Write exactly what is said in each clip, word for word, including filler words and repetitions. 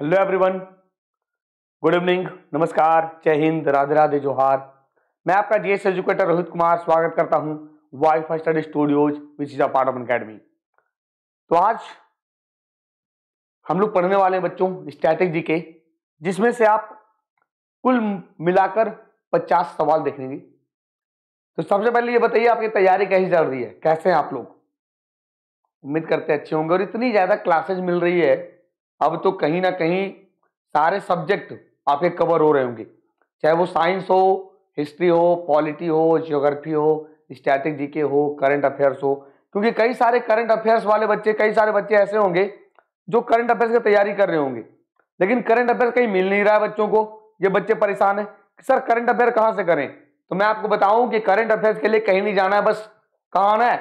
Hello everyone, good evening, नमस्कार, जय हिंद, राधे राधे, जोहार। मैं आपका जीएस एजुकेटर रोहित कुमार स्वागत करता हूं WiFi study studios which is a part of academy. तो आज हम लोग पढ़ने वाले बच्चों स्टैटिक जी के, जिसमें से आप कुल मिलाकर पचास सवाल देखेंगे। तो सबसे पहले ये बताइए आपकी तैयारी कैसी चल रही है, कैसे हैं आप लोग? उम्मीद करते अच्छे होंगे। और इतनी ज़्यादा क्लासेज मिल रही है अब तो, कहीं ना कहीं सारे सब्जेक्ट आपके कवर हो रहे होंगे, चाहे वो साइंस हो, हिस्ट्री हो, पॉलिटी हो, ज्योग्राफी हो, स्टैटिक जीके हो, करंट अफेयर्स हो। क्योंकि कई सारे करंट अफेयर्स वाले बच्चे, कई सारे बच्चे ऐसे होंगे जो करंट अफेयर्स की तैयारी कर रहे होंगे, लेकिन करंट अफेयर्स कहीं मिल नहीं रहा है बच्चों को। ये बच्चे परेशान हैं कि सर करंट अफेयर कहाँ से करें। तो मैं आपको बताऊँ कि करंट अफेयर्स के लिए कहीं नहीं जाना है, बस कहाँ आना है,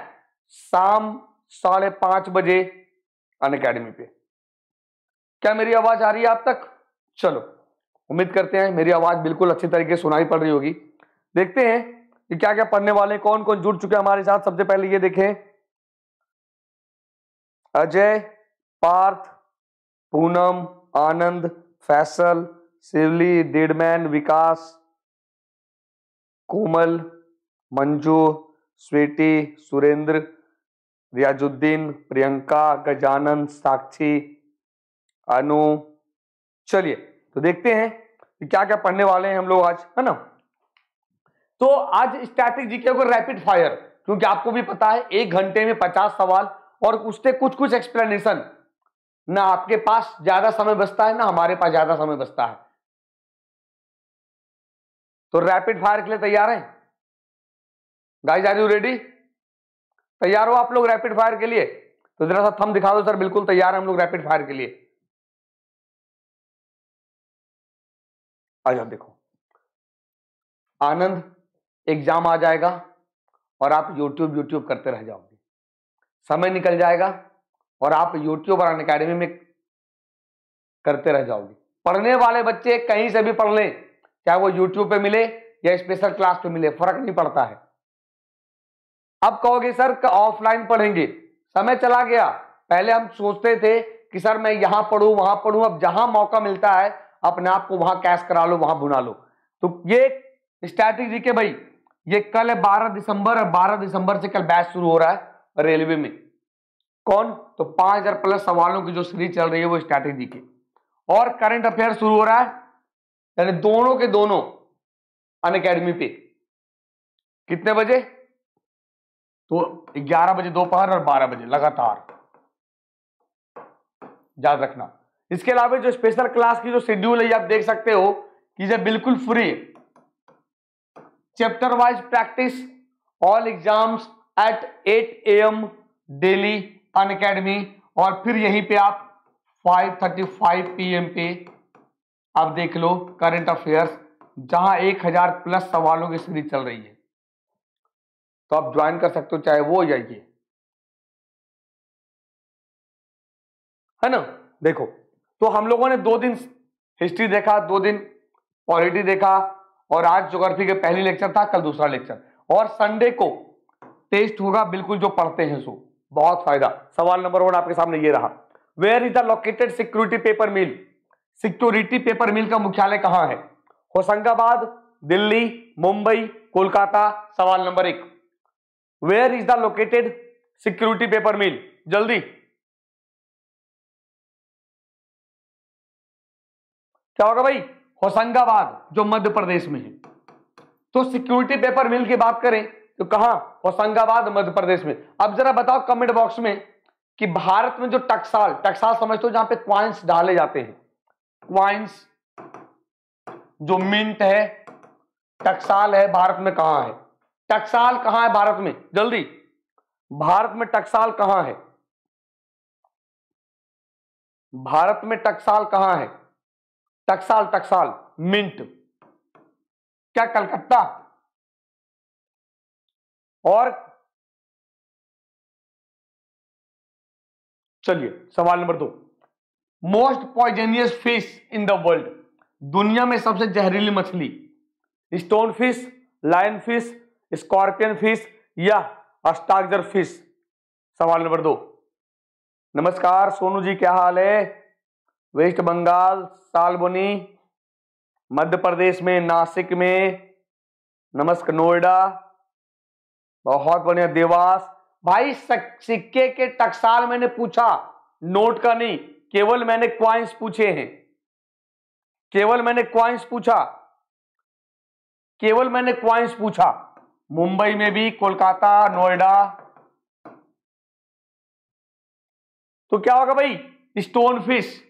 शाम साढ़े पाँच बजे अन अकेडमी पे। क्या मेरी आवाज आ रही है आप तक? चलो, उम्मीद करते हैं मेरी आवाज बिल्कुल अच्छी तरीके से सुनाई पड़ रही होगी। देखते हैं कि क्या क्या पढ़ने वाले, कौन कौन जुड़ चुके हैं हमारे साथ। सबसे पहले ये देखें, अजय, पार्थ, पूनम, आनंद, फैसल, शिवली, डेडमैन, विकास, कोमल, मंजू, स्वीटी, सुरेंद्र, रियाजुद्दीन, प्रियंका, गजानन, साक्षी, अनु। चलिए तो देखते हैं कि क्या क्या पढ़ने वाले हैं हम लोग आज, है ना। तो आज स्टैटिक जीके को रैपिड फायर, क्योंकि आपको भी पता है एक घंटे में पचास सवाल और उसके कुछ कुछ एक्सप्लेनेशन। ना आपके पास ज्यादा समय बचता है, ना हमारे पास ज्यादा समय बचता है। तो रैपिड फायर के लिए तैयार हैं गाइस? Are you ready? तैयार हो आप लोग रैपिड फायर के लिए? तो जरा सा थंब दिखा दो सर, बिल्कुल तैयार है हम लोग रैपिड फायर के लिए। आज आप देखो, आनंद, एग्जाम आ जाएगा और आप यूट्यूब यूट्यूब करते रह जाओगे, समय निकल जाएगा और आप यूट्यूब और अनअकैडमी में करते रह जाओगे। पढ़ने वाले बच्चे कहीं से भी पढ़ लें, चाहे वो यूट्यूब पे मिले या स्पेशल क्लास पे मिले, फर्क नहीं पड़ता है। अब कहोगे सर ऑफलाइन पढ़ेंगे, समय चला गया। पहले हम सोचते थे कि सर मैं यहां पढ़ू वहां पढ़ू, अब जहां मौका मिलता है अपने आप को वहां कैश करा लो, वहां भुना लो। तो ये स्टैटिक जीके भाई, ये कल है बारह दिसंबर, और बारह दिसंबर से कल बैच शुरू हो रहा है रेलवे में। कौन? तो पाँच हज़ार प्लस सवालों की जो सीरीज चल रही है वो स्टैटिक जीके और करंट अफेयर शुरू हो रहा है, यानी दोनों के दोनों अनअकैडमी पे। कितने बजे? तो ग्यारह बजे दोपहर और बारह बजे लगातार, याद रखना। इसके अलावा जो स्पेशल क्लास की जो शेड्यूल है, आप देख सकते हो कि जब बिल्कुल free chapter wise practice all exams at eight A M daily Unacademy, और फिर यहीं पे आप five thirty five P M पे आप देख लो करंट अफेयर्स, जहां एक हजार प्लस सवालों की सीरीज चल रही है। तो आप ज्वाइन कर सकते हो, चाहे वो या ये, है ना। देखो तो हम लोगों ने दो दिन हिस्ट्री देखा, दो दिन पॉलिटी देखा, और आज ज्योग्राफी के पहले लेक्चर था, कल दूसरा लेक्चर, और संडे को टेस्ट होगा। बिल्कुल जो पढ़ते हैं सो बहुत फायदा। सवाल नंबर वन आपके सामने ये रहा, where is the located security paper mill? Security paper mill का मुख्यालय कहाँ है? होशंगाबाद, दिल्ली, मुंबई, कोलकाता। सवाल नंबर एक, where is the located security paper mill? जल्दी, क्या होगा भाई? होशंगाबाद, जो मध्य प्रदेश में है। तो सिक्योरिटी पेपर मिल की बात करें तो कहां? होशंगाबाद, मध्य प्रदेश में। अब जरा बताओ कमेंट बॉक्स में कि भारत में जो टकसाल, टकसाल समझते हो जहां पे क्वाइंस डाले जाते हैं, क्वाइंस जो मिंट है, टकसाल है, भारत में कहां है? टकसाल कहां है भारत में? जल्दी, भारत में टकसाल कहां है? भारत में टकसाल कहां है? टकसाल, टकसाल मिंट क्या कलकत्ता? और चलिए सवाल नंबर दो, most poisonous fish in the world? दुनिया में सबसे जहरीली मछली? Stone fish, lion fish, scorpion fish या अस्टागजर फिश? सवाल नंबर दो। नमस्कार सोनू जी, क्या हाल है? वेस्ट बंगाल सालबोनी, मध्य प्रदेश में नासिक में नमस्क नोएडा, बहुत बढ़िया देवास। भाई सिक्के के टकसाल मैंने पूछा, नोट का नहीं, केवल मैंने क्वाइंस पूछे हैं, केवल मैंने क्वाइंस पूछा, केवल मैंने क्वाइंस पूछा। मुंबई में भी, कोलकाता, नोएडा। तो क्या होगा भाई, स्टोन फिश।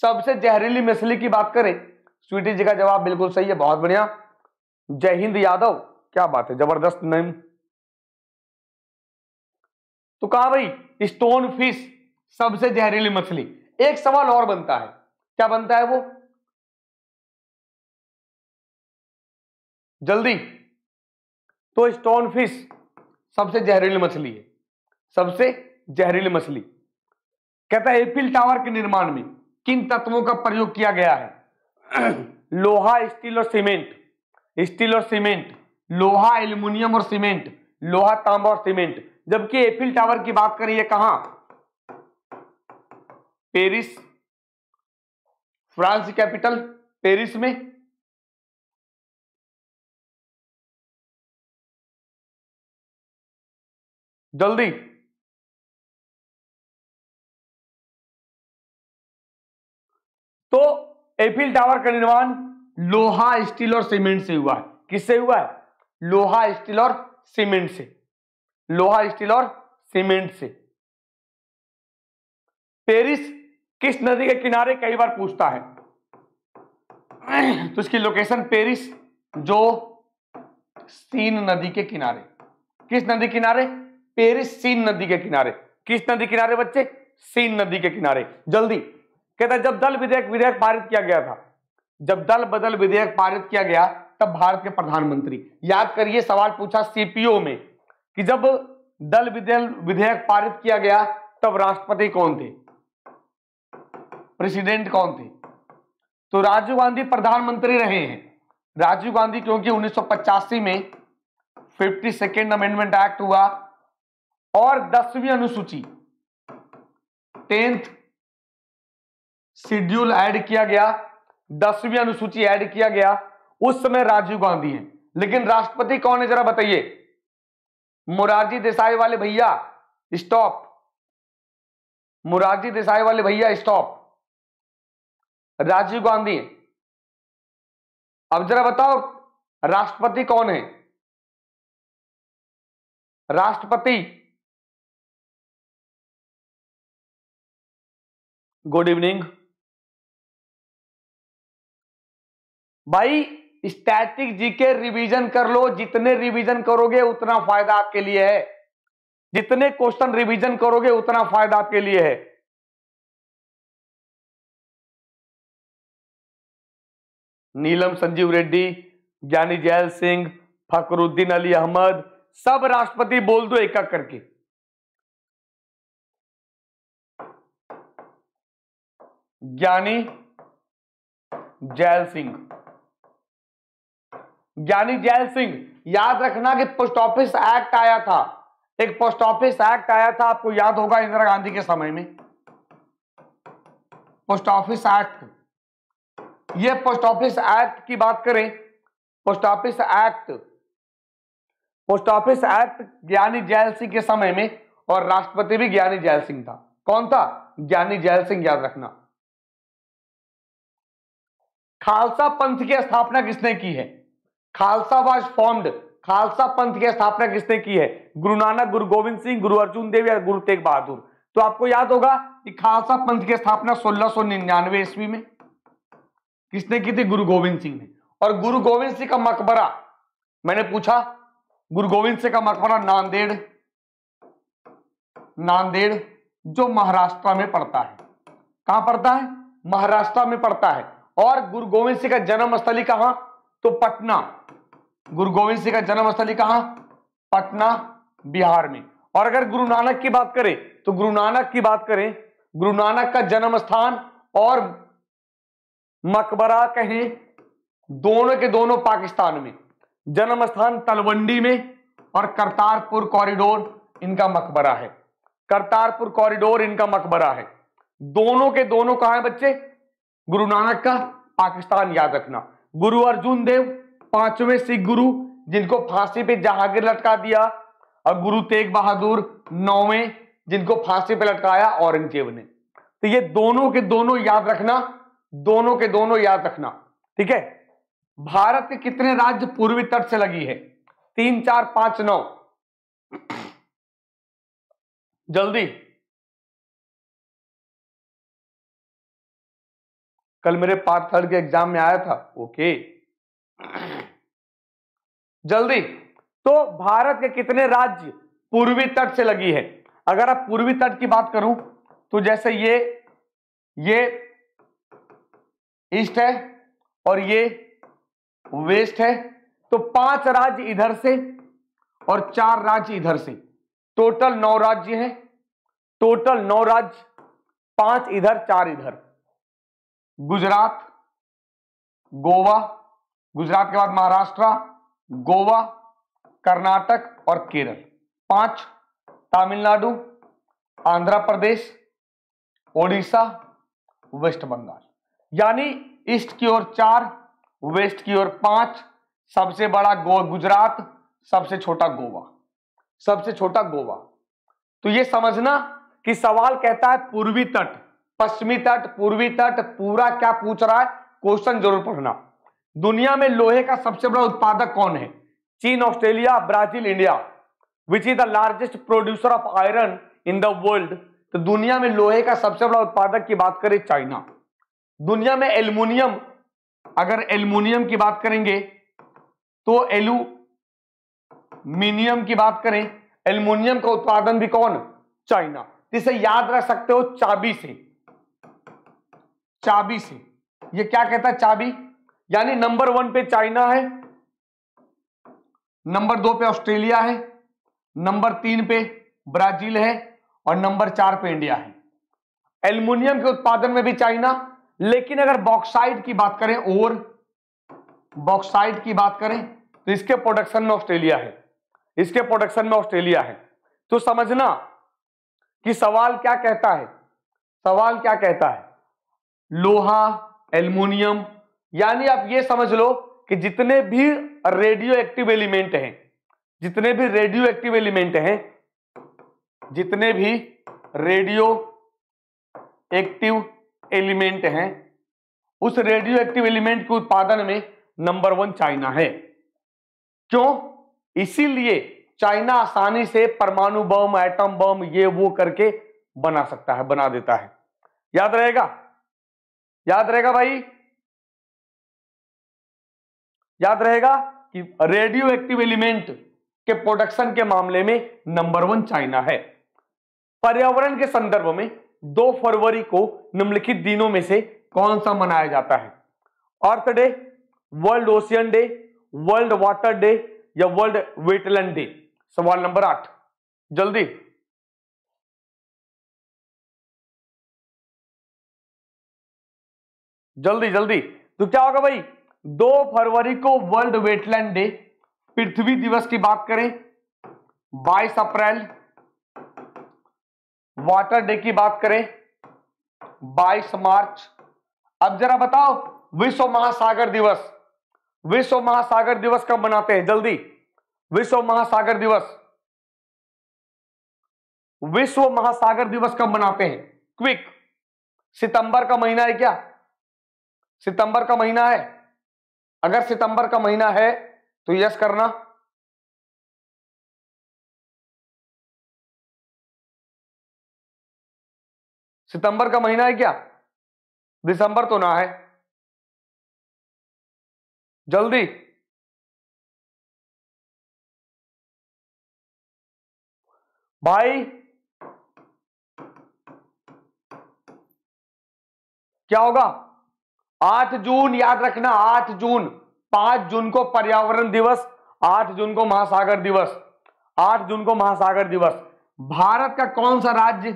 सबसे जहरीली मछली की बात करें, स्वीटी जी का जवाब बिल्कुल सही है, बहुत बढ़िया। जय हिंद यादव, क्या बात है, जबरदस्त नेम। तो कहा भाई स्टोन फिश सबसे जहरीली मछली। एक सवाल और बनता है, क्या बनता है वो, जल्दी। तो स्टोन फिश सबसे जहरीली मछली है, सबसे जहरीली मछली। कहता है एफिल टावर के निर्माण में किन तत्वों का प्रयोग किया गया है। लोहा, स्टील और सीमेंट, स्टील और सीमेंट, लोहा, एल्युमिनियम और सीमेंट, लोहा, तांबा और सीमेंट। जबकि एफिल टावर की बात करिए, कहां, पेरिस, फ्रांस कैपिटल पेरिस में। जल्दी, तो एफिल टावर का निर्माण लोहा, स्टील और सीमेंट से हुआ है। किससे हुआ है, लोहा, स्टील और सीमेंट से, लोहा, स्टील और सीमेंट से। पेरिस किस नदी के किनारे, कई बार पूछता है, तो इसकी लोकेशन पेरिस जो सीन नदी के किनारे। किस नदी किनारे, पेरिस सीन नदी के किनारे। किस नदी किनारे बच्चे, सीन नदी के किनारे। जल्दी। कहता जब दल विधेयक विधेयक पारित किया गया था, जब दल बदल विधेयक पारित किया गया तब भारत के प्रधानमंत्री, याद करिए सवाल पूछा सीपीओ में कि जब दल विधेयक पारित किया गया तब राष्ट्रपति कौन थे, प्रेसिडेंट कौन थे। तो राजीव गांधी प्रधानमंत्री रहे हैं, राजीव गांधी, क्योंकि उन्नीस सौ पचासी में फिफ्टी सेकेंड अमेंडमेंट एक्ट हुआ और दसवीं अनुसूची, टेंथ शेड्यूल ऐड किया गया, दसवीं अनुसूची ऐड किया गया, उस समय राजीव गांधी हैं। लेकिन राष्ट्रपति कौन है जरा बताइए, मोरारजी देसाई वाले भैया स्टॉप, मोरारजी देसाई वाले भैया स्टॉप, राजीव गांधी हैं। अब जरा बताओ राष्ट्रपति कौन है, राष्ट्रपति। गुड इवनिंग भाई। स्टैटिक जीके रिवीजन कर लो, जितने रिवीजन करोगे उतना फायदा आपके लिए है, जितने क्वेश्चन रिवीजन करोगे उतना फायदा आपके लिए है। नीलम, संजीव रेड्डी, ज्ञानी जैल सिंह, फकरुद्दीन अली अहमद, सब राष्ट्रपति बोल दो एक एक करके। ज्ञानी जैल सिंह, ज्ञानी जैल सिंह। याद रखना कि पोस्ट ऑफिस एक्ट आया था, एक पोस्ट ऑफिस एक्ट आया था, आपको याद होगा इंदिरा गांधी के समय में, पोस्ट ऑफिस एक्ट। ये पोस्ट ऑफिस एक्ट की बात करें, post office act, post office act Giani Zail Singh के समय में, और राष्ट्रपति भी ज्ञानी जैल सिंह था। कौन था, ज्ञानी जैल सिंह, याद रखना। खालसा पंथ की स्थापना किसने की है, खालसा वाज फॉर्म्ड, खालसा पंथ की स्थापना किसने की है, गुरु नानक, गुरु गोविंद सिंह, गुरु अर्जुन देव या गुरु तेग बहादुर। तो आपको याद होगा कि खालसा पंथ की स्थापना सोलह सौ निन्यानवे ईस्वी में किसने की थी, गुरु गोविंद सिंह ने। और गुरु गोविंद सिंह का मकबरा, मैंने पूछा गुरु गोविंद सिंह का मकबरा नांदेड़, नांदेड़ जो महाराष्ट्र में पड़ता है, कहां पड़ता है, महाराष्ट्र में पड़ता है। और गुरु गोविंद सिंह का जन्म स्थली कहां, तो पटना, गुरु गोविंद सिंह का जन्म स्थली कहां, पटना बिहार में। और अगर गुरु नानक की बात करें तो गुरु नानक की बात करें, गुरु नानक का जन्म स्थान और मकबरा कहें दोनों के दोनों पाकिस्तान में, जन्म स्थान तलवंडी में और करतारपुर कॉरिडोर इनका मकबरा है, करतारपुर कॉरिडोर इनका मकबरा है। दोनों के दोनों कहां है बच्चे? गुरु नानक का पाकिस्तान, याद रखना। गुरु अर्जुन देव पांचवें सिख गुरु जिनको फांसी पे जहांगीर लटका दिया, और गुरु तेग बहादुर नौवें जिनको फांसी पे लटकाया औरंगजेब ने। तो ये दोनों के दोनों याद रखना, दोनों के दोनों याद रखना, ठीक है। भारत के कितने राज्य पूर्वी तट से लगी है? तीन, चार, पांच, नौ, जल्दी। कल मेरे पार्ट थर्ड के एग्जाम में आया था, ओके, जल्दी। तो भारत के कितने राज्य पूर्वी तट से लगी है? अगर आप पूर्वी तट की बात करूं तो जैसे ये ये ईस्ट है और ये वेस्ट है, तो पांच राज्य इधर से और चार राज्य इधर से, टोटल नौ राज्य हैं। टोटल नौ राज्य, पांच इधर चार इधर। गुजरात, गोवा, गुजरात के बाद महाराष्ट्र, गोवा, कर्नाटक और केरल, पांच। तमिलनाडु, आंध्र प्रदेश, ओडिशा, वेस्ट बंगाल। यानी ईस्ट की ओर चार, वेस्ट की ओर पांच, सबसे बड़ा गुजरात, सबसे छोटा गोवा, सबसे छोटा गोवा। तो ये समझना कि सवाल कहता है पूर्वी तट, पश्चिमी तट, पूर्वी तट, पूरा क्या पूछ रहा है, क्वेश्चन जरूर पढ़ना। दुनिया में लोहे का सबसे बड़ा उत्पादक कौन है? चीन, Australia, Brazil, India. Which is the largest producer of iron in the world? तो दुनिया में लोहे का सबसे बड़ा उत्पादक की बात करें, चाइना। दुनिया में एल्युमिनियम, अगर एल्युमिनियम की बात करेंगे तो एल्यूमिनियम की बात करें, एल्युमिनियम का उत्पादन भी कौन? चाइना। इसे याद रख सकते हो चाबी से, चाबी से। ये क्या कहता है? चाबी। यानी नंबर वन पे चाइना है, नंबर दो पे ऑस्ट्रेलिया है, नंबर तीन पे ब्राजील है और नंबर चार पे इंडिया है। एल्युमिनियम के उत्पादन में भी चाइना। लेकिन अगर बॉक्साइट की बात करें, और बॉक्साइट की बात करें तो इसके प्रोडक्शन में ऑस्ट्रेलिया है, इसके प्रोडक्शन में ऑस्ट्रेलिया है। तो समझना कि सवाल क्या कहता है, सवाल क्या कहता है, लोहा, एल्युमिनियम। यानी आप ये समझ लो कि जितने भी रेडियो एक्टिव एलिमेंट हैं, जितने भी रेडियो एक्टिव एलिमेंट हैं, जितने भी रेडियो एक्टिव एलिमेंट हैं, उस रेडियो एक्टिव एलिमेंट के उत्पादन में नंबर वन चाइना है। क्यों? इसीलिए चाइना आसानी से परमाणु बम, एटम बम, ये वो करके बना सकता है, बना देता है। याद रहेगा, याद रहेगा भाई, याद रहेगा कि रेडियो एक्टिव एलिमेंट के प्रोडक्शन के मामले में नंबर वन चाइना है। पर्यावरण के संदर्भ में दो फरवरी को निम्नलिखित दिनों में से कौन सा मनाया जाता है? अर्थ day, world ocean day, world water day या वर्ल्ड वेटलैंड डे। सवाल नंबर आठ, जल्दी। जल्दी जल्दी तो क्या होगा भाई? दो फरवरी को वर्ल्ड वेटलैंड डे। पृथ्वी दिवस की बात करें बाईस अप्रैल, वाटर डे की बात करें बाईस मार्च। अब जरा बताओ विश्व महासागर दिवस, विश्व महासागर दिवस कब मनाते हैं? जल्दी। विश्व महासागर दिवस, विश्व महासागर दिवस कब मनाते हैं? क्विक। सितंबर का महीना है क्या? सितंबर का महीना है? अगर सितंबर का महीना है तो यस करना। सितंबर का महीना है क्या? दिसंबर तो ना है। जल्दी। भाई क्या होगा? आठ जून, याद रखना। आठ जून, पांच जून को पर्यावरण दिवस, आठ जून को महासागर दिवस, आठ जून को महासागर दिवस। भारत का कौन सा राज्य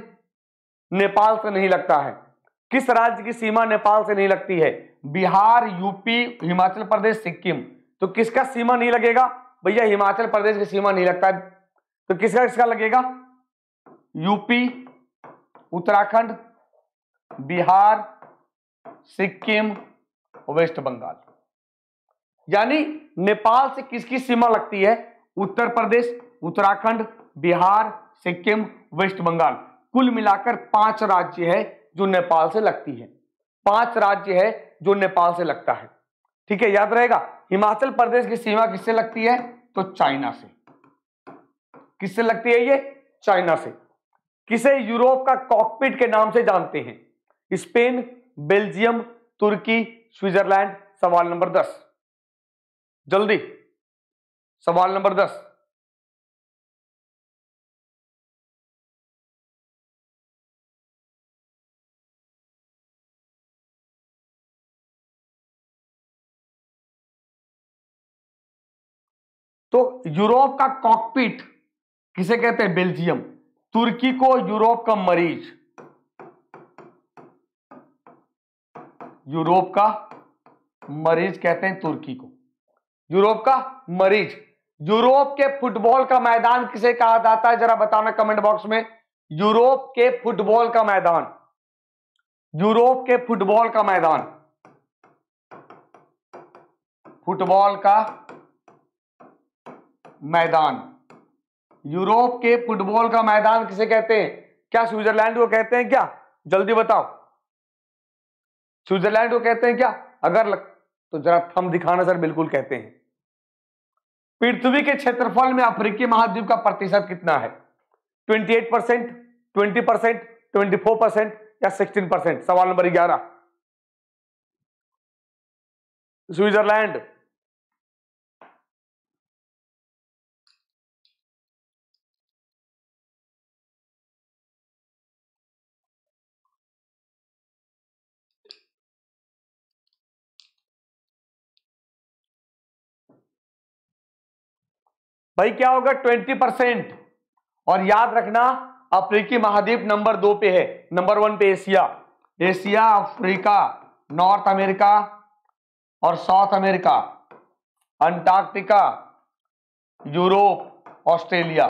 नेपाल से नहीं लगता है? किस राज्य की सीमा नेपाल से नहीं लगती है? बिहार, यूपी, हिमाचल प्रदेश, सिक्किम। तो किसका सीमा नहीं लगेगा भैया? हिमाचल प्रदेश की सीमा नहीं लगता है। तो किसका किसका लगेगा? UP, Uttarakhand, Bihar, Sikkim, West Bengal. यानी नेपाल से किसकी सीमा लगती है? उत्तर प्रदेश, उत्तराखंड, बिहार, सिक्किम, वेस्ट बंगाल। कुल मिलाकर पांच राज्य है जो नेपाल से लगती है, पांच राज्य है जो नेपाल से लगता है। ठीक है, याद रहेगा। हिमाचल प्रदेश की सीमा किससे लगती है? तो चाइना से। किससे लगती है? ये चाइना से। किसे यूरोप का कॉकपिट के नाम से जानते हैं? स्पेन, बेल्जियम, तुर्की, स्विट्जरलैंड। सवाल नंबर दस, जल्दी सवाल नंबर दस। तो यूरोप का कॉकपिट किसे कहते हैं? बेल्जियम। तुर्की को यूरोप का मरीज, यूरोप का मरीज कहते हैं तुर्की को, यूरोप का मरीज। यूरोप के फुटबॉल का मैदान किसे कहा जाता है? जरा बताना कमेंट बॉक्स में। यूरोप के फुटबॉल का मैदान, यूरोप के फुटबॉल का मैदान, फुटबॉल का मैदान, यूरोप के फुटबॉल का मैदान किसे कहते हैं? क्या स्विट्जरलैंड को कहते हैं क्या? जल्दी बताओ, स्विट्जरलैंड को कहते हैं क्या? अगर लग... तो जरा थंब दिखाना सर। बिल्कुल कहते हैं। पृथ्वी के क्षेत्रफल में अफ्रीकी महाद्वीप का प्रतिशत कितना है? अट्ठाईस परसेंट, बीस परसेंट, चौबीस परसेंट या सोलह परसेंट? सवाल नंबर ग्यारह, स्विट्जरलैंड। भाई क्या होगा? बीस परसेंट। और याद रखना अफ्रीकी महाद्वीप नंबर दो पे है, नंबर वन पे Asia. Asia, Africa, North America और South America, Antarctica, Europe, Australia.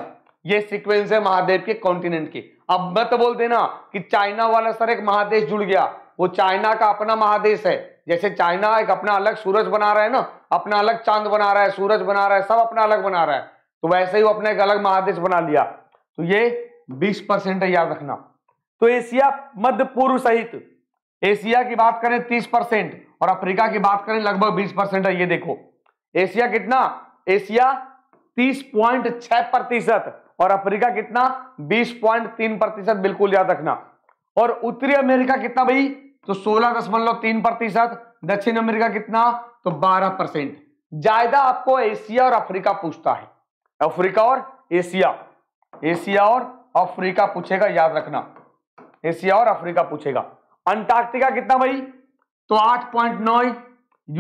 ये सीक्वेंस है महाद्वीप के, कॉन्टिनेंट के। अब मत बोल देना कि चाइना वाला सर एक महादेश जुड़ गया, वो चाइना का अपना महादेश है। जैसे चाइना एक अपना अलग सूरज बना रहा है ना, अपना अलग चांद बना रहा है, सूरज बना रहा है, सब अपना अलग बना रहा है, तो वैसे ही वो अपने एक अलग महादेश बना लिया। तो ये बीस परसेंट है, याद रखना। तो एशिया मध्य पूर्व सहित, एशिया की बात करें तीस परसेंट और अफ्रीका की बात करें लगभग बीस परसेंट है। ये देखो एशिया कितना, एशिया तीस पॉइंट छह प्रतिशत और अफ्रीका कितना, बीस पॉइंट तीन प्रतिशत। बिल्कुल याद रखना। और उत्तरी अमेरिका कितना भाई? तो सोलह दशमलव तीन प्रतिशत। दक्षिण अमेरिका कितना? तो बारह परसेंट। ज्यादा आपको एशिया और अफ्रीका पूछता है, अफ्रीका और एशिया, एशिया और अफ्रीका पूछेगा, याद रखना, एशिया और अफ्रीका पूछेगा। अंटार्कटिका कितना भाई? तो आठ पॉइंट नौ।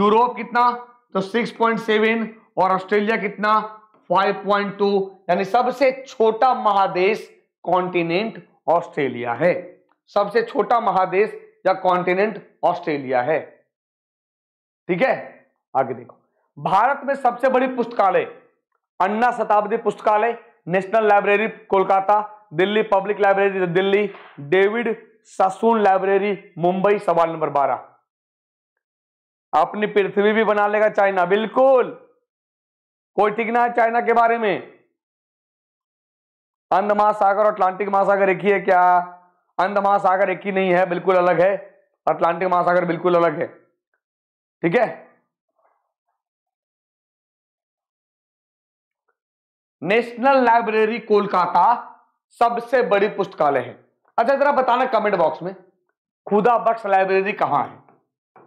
यूरोप कितना? तो छह पॉइंट सात। और ऑस्ट्रेलिया कितना? पाँच पॉइंट दो। यानी सबसे छोटा महादेश, कॉन्टिनेंट, ऑस्ट्रेलिया है। सबसे छोटा महादेश या कॉन्टिनेंट ऑस्ट्रेलिया है। ठीक है, आगे देखो। भारत में सबसे बड़ी पुस्तकालय? अन्ना शताब्दी पुस्तकालय, national library Kolkata, Delhi public library Delhi, David Sassoon library Mumbai. सवाल नंबर बारह, अपनी पृथ्वी भी बना लेगा चाइना। बिल्कुल, कोई ठीक ना है चाइना के बारे में। अंध महासागर और अटलांटिक महासागर एक ही है क्या? अंध महासागर एक ही नहीं है, बिल्कुल अलग है। अटलांटिक महासागर बिल्कुल अलग है। ठीक है, नेशनल लाइब्रेरी कोलकाता सबसे बड़ी पुस्तकालय है। अच्छा जरा बताना कमेंट बॉक्स में, खुदा बख्श लाइब्रेरी कहां है?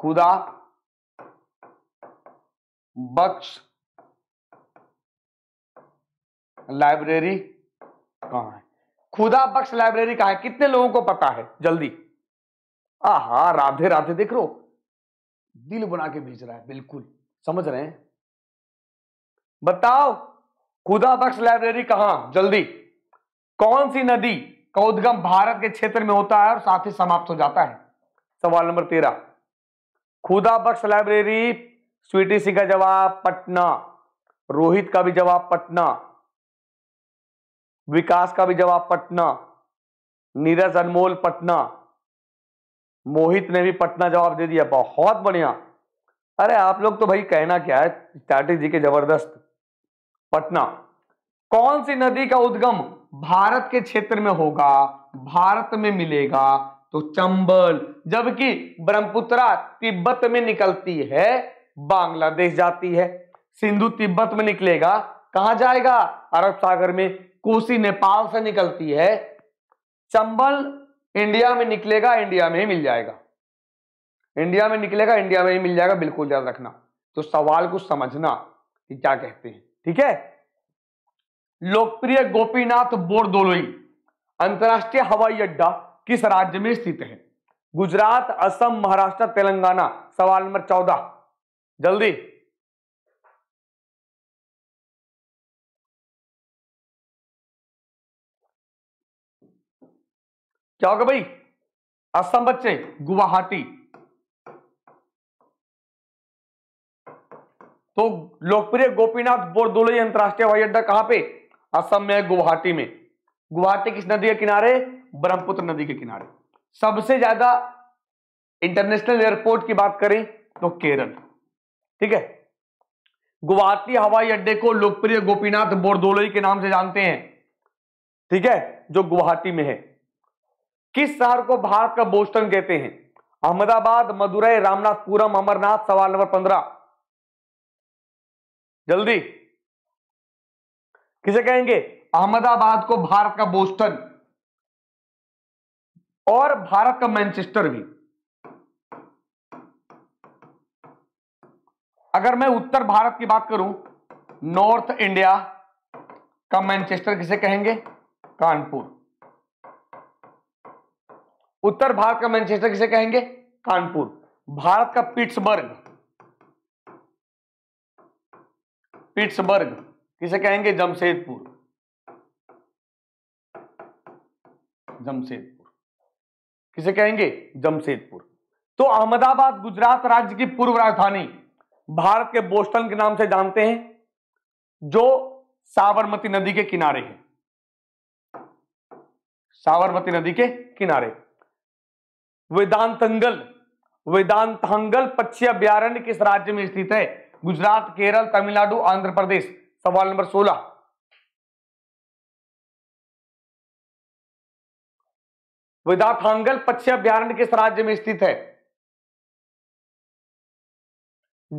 खुदा बख्श लाइब्रेरी कहां है? खुदा बख्श लाइब्रेरी कहां है? कितने लोगों को पता है? जल्दी। आहा, राधे राधे, देख लो दिल बना के भेज रहा है। बिल्कुल समझ रहे हैं। बताओ खुदा बख्श लाइब्रेरी कहां? जल्दी। कौन सी नदी का उद्गम भारत के क्षेत्र में होता है और साथ ही समाप्त हो जाता है? सवाल नंबर तेरह, खुदा बख्श लाइब्रेरी। स्वीटी सिंह का जवाब पटना, रोहित का भी जवाब पटना, विकास का भी जवाब पटना, नीरज अनमोल पटना, मोहित ने भी पटना जवाब दे दिया, बहुत बढ़िया। अरे आप लोग तो भाई कहना क्या है, स्ट्रैटेजी के जबरदस्त। पटना, कौन सी नदी का उद्गम भारत के क्षेत्र में होगा, भारत में मिलेगा, तो चंबल, जबकि ब्रह्मपुत्रा तिब्बत में निकलती है, बांग्लादेश जाती है। सिंधु तिब्बत में निकलेगा, कहां जाएगा, अरब सागर में। कोसी नेपाल से निकलती है, चंबल इंडिया में निकलेगा, इंडिया में ही मिल जाएगा, इंडिया में निकलेगा इंडिया में ही मिल जाएगा, बिल्कुल याद रखना। तो सवाल को समझना कि क्या कहते हैं, ठीक है। लोकप्रिय गोपीनाथ बोरदोलोई अंतरराष्ट्रीय हवाई अड्डा किस राज्य में स्थित है, गुजरात, असम, महाराष्ट्र, तेलंगाना। सवाल नंबर चौदह, जल्दी। क्या होगा भाई, असम बच्चे, गुवाहाटी। तो लोकप्रिय गोपीनाथ बोरदोलोई अंतरराष्ट्रीय हवाई अड्डा कहां पे, असम में, गुवाहाटी में। गुवाहाटी किस नदी के किनारे, ब्रह्मपुत्र नदी के किनारे। सबसे ज्यादा इंटरनेशनल एयरपोर्ट की बात करें तो केरल, ठीक है। गुवाहाटी हवाई अड्डे को लोकप्रिय गोपीनाथ बोरदोलोई के नाम से जानते हैं, ठीक है, जो गुवाहाटी में है। किस शहर को भारत का बोस्टन कहते हैं, अहमदाबाद, मदुरई, रामनाथपुरम, अमरनाथ। सवाल नंबर पंद्रह, जल्दी। किसे कहेंगे, अहमदाबाद को भारत का बोस्टन और भारत का मैनचेस्टर भी। अगर मैं उत्तर भारत की बात करूं, नॉर्थ इंडिया का मैनचेस्टर किसे कहेंगे, कानपुर। उत्तर भारत का मैनचेस्टर किसे कहेंगे, कानपुर। भारत का पिट्सबर्ग, पिट्सबर्ग किसे कहेंगे, जमशेदपुर, जमशेदपुर किसे कहेंगे, जमशेदपुर। तो अहमदाबाद गुजरात राज्य की पूर्व राजधानी भारत के बोस्टन के नाम से जानते हैं, जो साबरमती नदी के किनारे है, साबरमती नदी के किनारे। वेदांतंगल, वेदांतंगल पक्षी अभयारण्य किस राज्य में स्थित है, गुजरात, केरल, तमिलनाडु, आंध्र प्रदेश। सवाल नंबर सोलह, वेदांतंगल पक्षी अभयारण्य किस राज्य में स्थित है,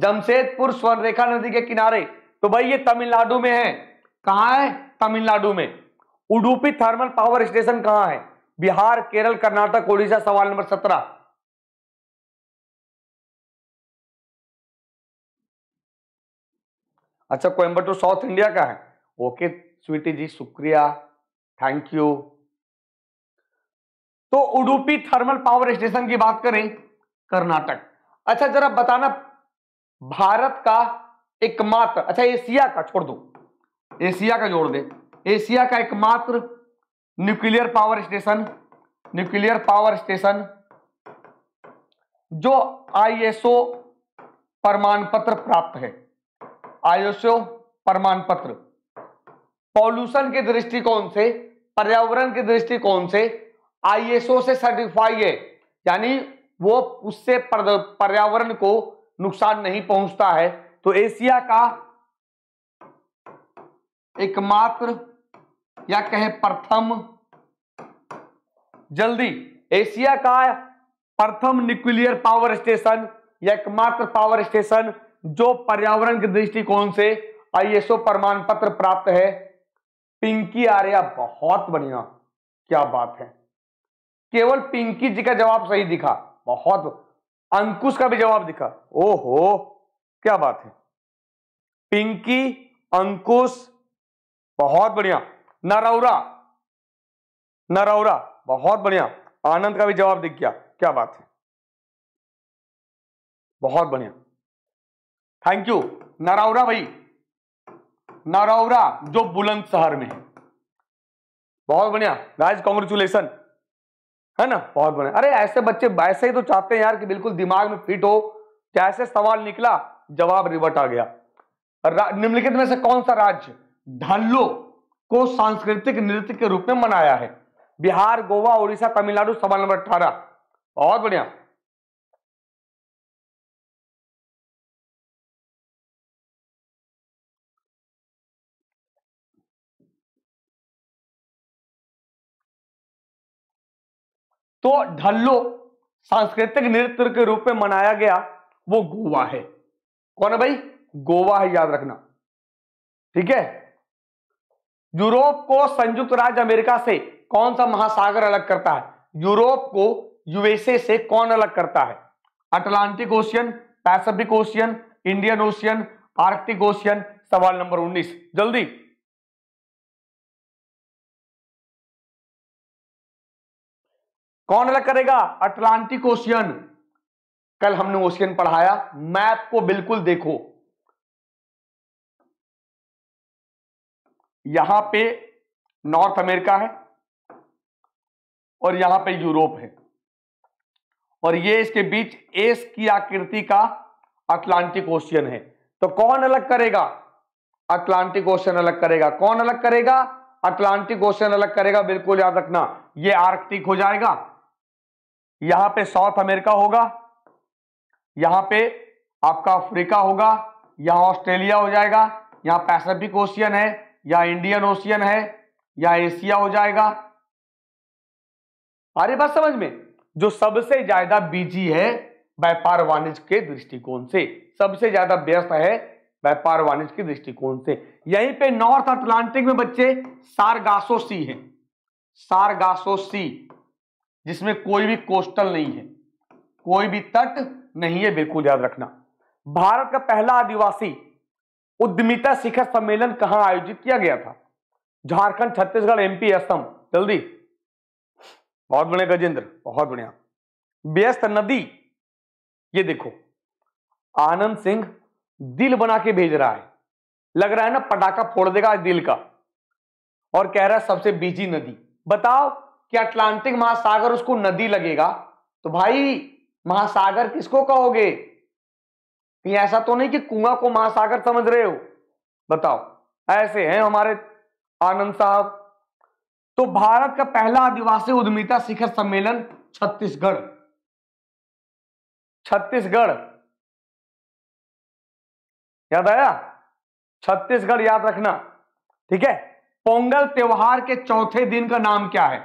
जमशेदपुर स्वर्णरेखा नदी के किनारे। तो भाई ये तमिलनाडु में है, कहां है, तमिलनाडु में। उडुपी थर्मल पावर स्टेशन कहां है, बिहार, केरल, कर्नाटक, ओडिशा। सवाल नंबर सत्रह, अच्छा कोयम्बटूर साउथ इंडिया का है, ओके स्वीटी जी, शुक्रिया, थैंक यू। तो उडुपी थर्मल पावर स्टेशन की बात करें, कर्नाटक। अच्छा जरा बताना, भारत का एकमात्र, अच्छा एशिया का छोड़ दो, एशिया का जोड़ दे, एशिया का एकमात्र nuclear power station, nuclear power station जो आईएसओ प्रमाण पत्र प्राप्त है, आईएसओ प्रमाण पत्र। पॉल्यूशन के दृष्टिकोण से, पर्यावरण के दृष्टिकोण से आईएसओ से सर्टिफाई है, यानी वो उससे पर्यावरण को नुकसान नहीं पहुंचता है। तो एशिया का एकमात्र या कहें प्रथम, जल्दी, एशिया का प्रथम न्यूक्लियर पावर स्टेशन या एकमात्र पावर स्टेशन जो पर्यावरण के दृष्टिकोण से आईएसओ प्रमाण पत्र प्राप्त है। पिंकी आर्या, बहुत बढ़िया, क्या बात है, केवल पिंकी जी का जवाब सही दिखा, बहुत। अंकुश का भी जवाब दिखा, ओहो क्या बात है, पिंकी, अंकुश, बहुत बढ़िया। नरौरा, नरौरा, बहुत बढ़िया। आनंद का भी जवाब दिख गया, क्या बात है, बहुत बढ़िया, थैंक यू। नरौरा भाई, नरौरा जो बुलंदशहर में है, बहुत बढ़िया राज, कॉन्ग्रेचुलेसन, है ना, बहुत बढ़िया। अरे ऐसे बच्चे ऐसे ही तो चाहते हैं यार कि बिल्कुल दिमाग में फिट हो, जैसे सवाल निकला जवाब रिवर्ट आ गया। निम्नलिखित में से कौन सा राज्य ढालो को सांस्कृतिक नृत्य के रूप में मनाया है, बिहार, गोवा, उड़ीसा, तमिलनाडु सवाल नंबर अठारह। बहुत बढ़िया। तो ढल्लो सांस्कृतिक नृत्य के रूप में मनाया गया वो गोवा है। कौन है भाई? गोवा है, याद रखना। ठीक है। यूरोप को संयुक्त राज्य अमेरिका से कौन सा महासागर अलग करता है? यूरोप को यूएसए से कौन अलग करता है? Atlantic ocean, Pacific ocean, Indian ocean, Arctic ocean. सवाल नंबर उन्नीस, जल्दी। कौन अलग करेगा? Atlantic ocean. कल हमने ओशियन पढ़ाया, मैप को बिल्कुल देखो। यहां पे नॉर्थ अमेरिका है और यहां पे यूरोप है और ये इसके बीच एस की आकृति का अटलांटिक ओशियन है। तो कौन अलग करेगा? अटलांटिक ओशियन अलग करेगा। कौन अलग करेगा? अटलांटिक ओशियन अलग करेगा, बिल्कुल याद रखना। ये आर्कटिक हो जाएगा, यहां पे साउथ अमेरिका होगा, यहां पे आपका अफ्रीका होगा, यहां ऑस्ट्रेलिया हो जाएगा, यहां पैसिफिक ओशियन है, यहां इंडियन ओशियन है, यहां एशिया हो जाएगा। अरे बात समझ में? जो सबसे ज्यादा बिजी है व्यापार वाणिज्य के दृष्टिकोण से, सबसे ज्यादा व्यस्त है व्यापार वाणिज्य के दृष्टिकोण से। यहीं पे नॉर्थ अटलांटिक में बच्चे सारगासो सी है, सारगासो सी, जिसमें कोई भी कोस्टल नहीं है, कोई भी तट नहीं है, बिल्कुल याद रखना। भारत का पहला आदिवासी उद्यमिता शिखर सम्मेलन कहां आयोजित किया गया था? झारखंड, छत्तीसगढ़, एमपी, असम। जल्दी। बहुत बढ़िया गजेंद्र, बहुत बढ़िया। व्यस्त नदी, ये देखो आनंद सिंह दिल बना के भेज रहा है, लग रहा है ना पटाखा फोड़ देगा दिल का, और कह रहा है सबसे बिजी नदी। बताओ कि अटलांटिक महासागर उसको नदी लगेगा, तो भाई महासागर किसको कहोगे? ये ऐसा तो नहीं कि कुआं को महासागर समझ रहे हो, बताओ। ऐसे हैं हमारे आनंद साहब। तो भारत का पहला आदिवासी उद्यमिता शिखर सम्मेलन छत्तीसगढ़, छत्तीसगढ़ याद आया? छत्तीसगढ़ याद रखना। ठीक है। पोंगल त्योहार के चौथे दिन का नाम क्या है?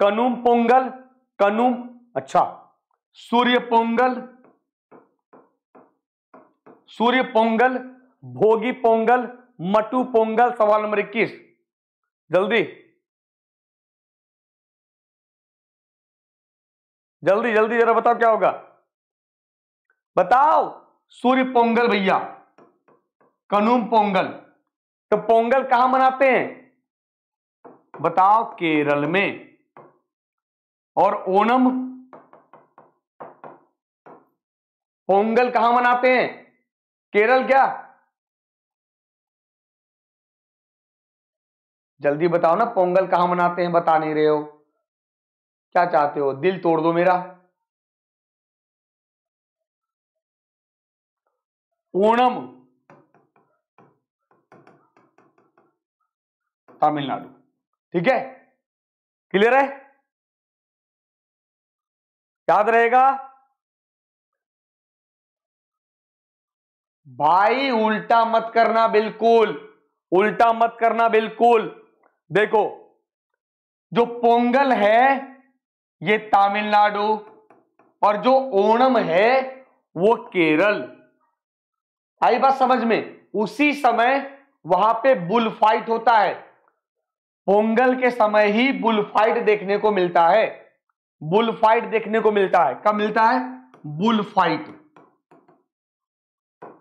कनुम पोंगल, कनुम अच्छा सूर्य पोंगल, सूर्य पोंगल, भोगी पोंगल, मटू पोंगल। सवाल नंबर इक्कीस, जल्दी जल्दी जल्दी, जरा बताओ क्या होगा? बताओ। सूर्य पोंगल भैया, कनुम पोंगल। तो पोंगल कहां मनाते हैं? बताओ, केरल में। और ओणम, पोंगल कहां मनाते हैं? केरल। क्या? जल्दी बताओ ना, पोंगल कहां मनाते हैं? बता नहीं रहे हो, क्या चाहते हो? दिल तोड़ दो मेरा। ओणम तमिलनाडु। ठीक है, क्लियर है? याद रहेगा भाई, उल्टा मत करना, बिल्कुल उल्टा मत करना, बिल्कुल। देखो जो पोंगल है ये तमिलनाडु और जो ओणम है वो केरल। आई बात समझ में? उसी समय वहां पे बुल फाइट होता है, पोंगल के समय ही बुल फाइट देखने को मिलता है, बुल फाइट देखने को मिलता है। कब मिलता है? बुल फाइट,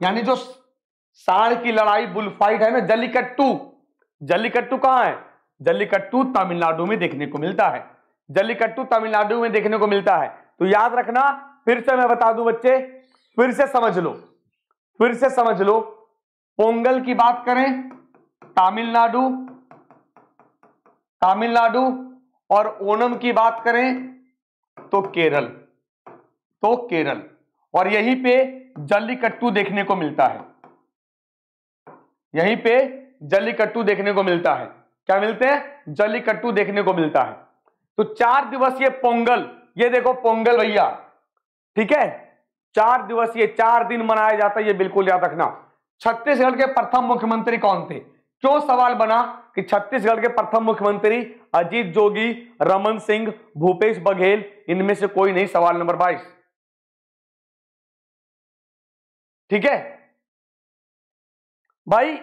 यानी जो सांड की लड़ाई बुल फाइट है ना, जल्लीकट्टू। जल्लीकट्टू कहाँ है? जल्लीकट्टू तमिलनाडु में देखने को मिलता है, जल्लीकट्टू तमिलनाडु में देखने को मिलता है। तो याद रखना, फिर से मैं बता दूं बच्चे, फिर से समझ लो, फिर से समझ लो। पोंगल की बात करें तमिलनाडु, तमिलनाडु, और ओणम की बात करें तो केरल, तो केरल। और यहीं पे जल्लीकट्टू देखने को मिलता है, यहीं पे जल्लीकट्टू देखने को मिलता है। क्या मिलते हैं? जल्लीकट्टू देखने को मिलता है। तो चार दिवसीय पोंगल, ये देखो पोंगल भैया, ठीक है, चार दिवसीय, चार दिन मनाया जाता है, ये बिल्कुल याद रखना। छत्तीसगढ़ के प्रथम मुख्यमंत्री कौन थे? क्यों सवाल बना कि छत्तीसगढ़ के प्रथम मुख्यमंत्री अजीत जोगी, रमन सिंह, भूपेश बघेल, इनमें से कोई नहीं। सवाल नंबर बाईस, ठीक है भाई,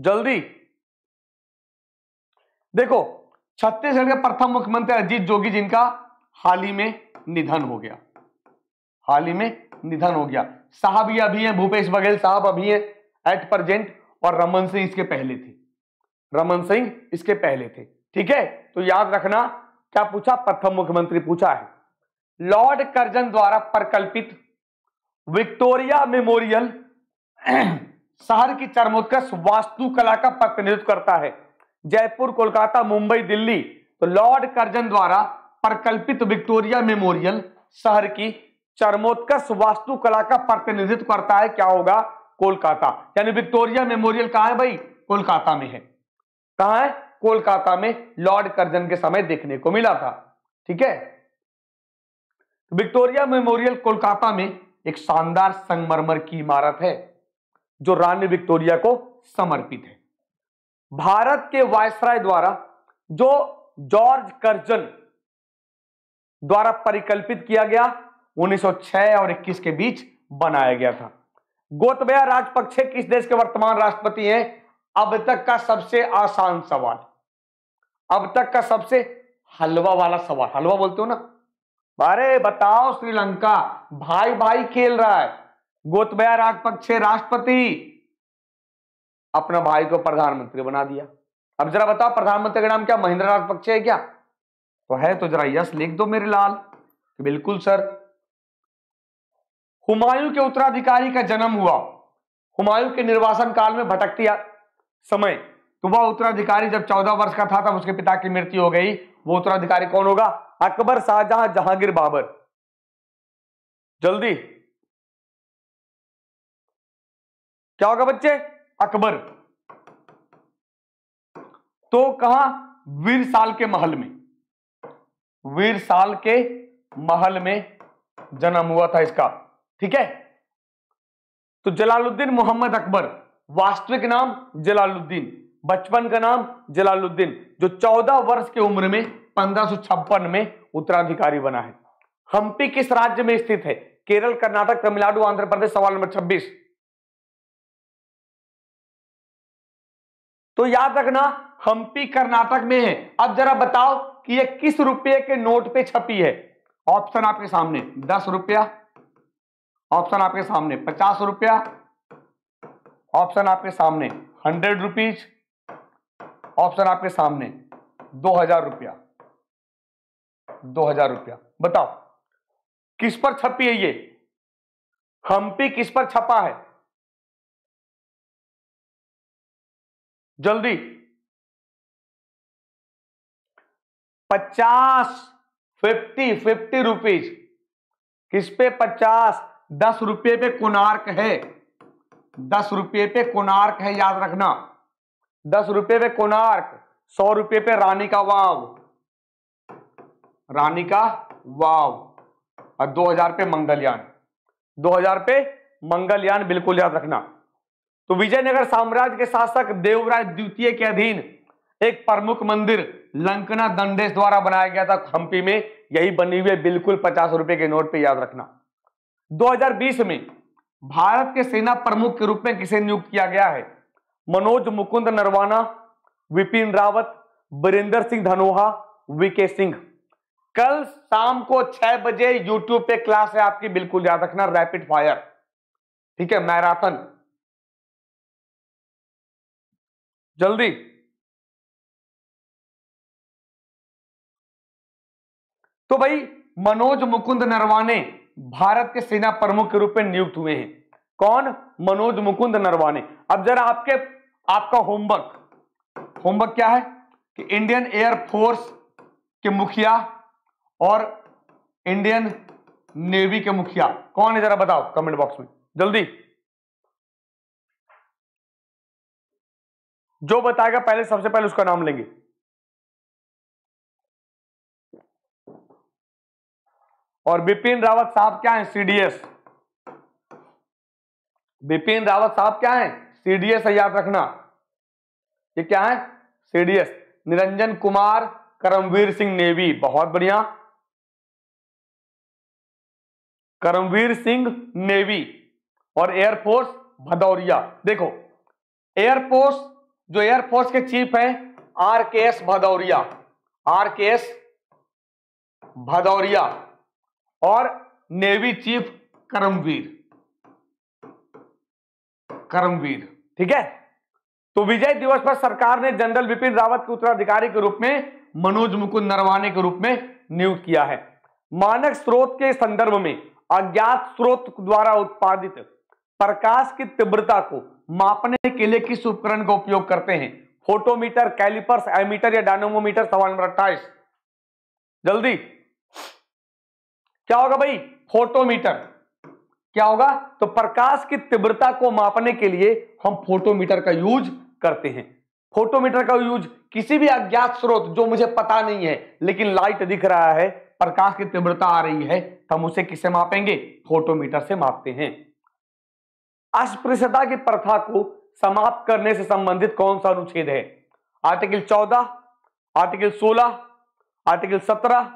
जल्दी देखो। छत्तीसगढ़ के प्रथम मुख्यमंत्री अजीत जोगी, जिनका हाल ही में निधन हो गया, हाल ही में निधन हो गया। साहब ये अभी हैं, भूपेश बघेल साहब अभी हैं एट प्रेजेंट, और रमन सिंह इसके पहले थे, रमन सिंह इसके पहले थे, ठीक है। तो याद रखना, क्या पूछा? प्रथम मुख्यमंत्री पूछा है। लॉर्ड कर्जन द्वारा प्रकल्पित विक्टोरिया मेमोरियल शहर की चरमोत्कर्ष वास्तुकला का प्रतिनिधित्व करता है। जयपुर, कोलकाता, मुंबई, दिल्ली। तो लॉर्ड कर्जन द्वारा प्रकल्पित विक्टोरिया मेमोरियल शहर की चरमोत्कर्ष वास्तुकला का प्रतिनिधित्व करता है। क्या होगा? कोलकाता। यानी विक्टोरिया मेमोरियल कहां है भाई? कोलकाता में है। कहां है? कोलकाता में। लॉर्ड कर्जन के समय देखने को मिला था, ठीक है। विक्टोरिया मेमोरियल कोलकाता में एक शानदार संगमरमर की इमारत है जो रानी विक्टोरिया को समर्पित है। भारत के वायसराय द्वारा जो जॉर्ज कर्जन द्वारा परिकल्पित किया गया, उन्नीस सौ छह और इक्कीस के बीच बनाया गया था। गोतबया राजपक्षे किस देश के वर्तमान राष्ट्रपति हैं? अब तक का सबसे आसान सवाल, अब तक का सबसे हलवा वाला सवाल। हलवा बोलते हो ना, अरे बताओ। श्रीलंका, भाई भाई खेल रहा है। गोतबया राजपक्षे राष्ट्रपति, अपना भाई को प्रधानमंत्री बना दिया। अब जरा बताओ प्रधानमंत्री का नाम क्या? महिंद्रा राजपक्षे है क्या? तो है तो जरा यस लिख दो मेरे लाल। बिल्कुल सर। हुमायूं के उत्तराधिकारी का जन्म हुआ। हुमायूं के निर्वासन काल में भटकती समय तो वह उत्तराधिकारी जब चौदह वर्ष का था तब उसके पिता की मृत्यु हो गई। वो उत्तराधिकारी कौन होगा? अकबर, शाहजहां, जहांगीर, बाबर। जल्दी क्या होगा बच्चे? अकबर। तो कहां? वीरसाल के महल में, वीरसाल के महल में जन्म हुआ था इसका, ठीक है। तो जलालुद्दीन मोहम्मद अकबर, वास्तविक नाम जलालुद्दीन, बचपन का नाम जलालुद्दीन, जो चौदह वर्ष की उम्र में पंद्रह सौ छप्पन में उत्तराधिकारी बना है। हम्पी किस राज्य में स्थित है? केरल, कर्नाटक, तमिलनाडु, आंध्र प्रदेश। सवाल नंबर छब्बीस। तो याद रखना, हम्पी कर्नाटक में है। अब जरा बताओ कि यह किस रुपये के नोट पे छपी है? ऑप्शन आपके सामने, दस रुपया, ऑप्शन आपके सामने पचास रुपया, ऑप्शन आपके सामने हंड्रेड रुपीज, ऑप्शन आपके सामने दो हजार रुपया, दो हजार रुपया। बताओ किस पर छपी है ये? हम्पी किस पर छपा है? जल्दी। पचास, फिफ्टी, फिफ्टी रुपीज किस पे? पचास, दस रुपये पे कोणार्क है, दस रुपये पे कोणार्क है, याद रखना। दस रुपये पे कोणार्क, सौ रुपये पे रानी का वाव, रानी का वाव, और दो हजार पे मंगलयान, दो हजार पे मंगलयान, बिल्कुल याद रखना। तो विजयनगर साम्राज्य के शासक देवराय द्वितीय के अधीन एक प्रमुख मंदिर लंकना दंडेश द्वारा बनाया गया था हम्पी में, यही बनी हुई है, बिल्कुल पचास रुपए के नोट पे, याद रखना। दो हजार बीस में भारत के सेना प्रमुख के रूप में किसे नियुक्त किया गया है? मनोज मुकुंद नरवाना, विपिन रावत, वीरेंद्र सिंह धनोआ, वीके सिंह। कल शाम को छह बजे यूट्यूब पे क्लास है आपकी, बिल्कुल याद रखना, रैपिड फायर, ठीक है, मैराथन। जल्दी तो भाई, मनोज मुकुंद नरवाने भारत के सेना प्रमुख के रूप में नियुक्त हुए हैं। कौन? मनोज मुकुंद नरवाने। अब जरा आपके आपका होमवर्क, होमवर्क क्या है कि इंडियन एयर फोर्स के मुखिया और इंडियन नेवी के मुखिया कौन है? जरा बताओ कमेंट बॉक्स में जल्दी। जो बताएगा पहले सबसे पहले उसका नाम लेंगे। और बिपिन रावत साहब क्या है? सीडीएस। बिपिन रावत साहब क्या है? सीडीएस है, याद रखना। ये क्या है? सीडीएस। निरंजन कुमार करमवीर सिंह नेवी, बहुत बढ़िया, करमवीर सिंह नेवी। और एयरफोर्स भदौरिया। देखो एयरफोर्स, जो एयरफोर्स के चीफ है R K S Bhadauria, R K S Bhadauria, और नेवी चीफ करमवीर, करमवीर। ठीक है, तो विजय दिवस पर सरकार ने जनरल बिपिन रावत के उत्तराधिकारी के रूप में मनोज मुकुंद नरवाने के रूप में नियुक्त किया है। मानक स्रोत के संदर्भ में अज्ञात स्रोत द्वारा उत्पादित प्रकाश की तीव्रता को मापने के लिए किस उपकरण का उपयोग करते हैं? फोटोमीटर, कैलिपर्स, एमीटर या डायनेमोमीटर? सवाल नंबर अट्ठाईस, जल्दी। क्या होगा भाई? फोटोमीटर। क्या होगा? तो प्रकाश की तीव्रता को मापने के लिए हम फोटोमीटर का यूज करते हैं। फोटोमीटर का यूज किसी भी अज्ञात स्रोत, जो मुझे पता नहीं है लेकिन लाइट दिख रहा है, प्रकाश की तीव्रता आ रही है, तो हम उसे किससे मापेंगे? फोटोमीटर से मापते हैं। अस्पृश्यता की प्रथा को समाप्त करने से संबंधित कौन सा अनुच्छेद है? आर्टिकल चौदह, आर्टिकल सोलह, आर्टिकल सत्रह,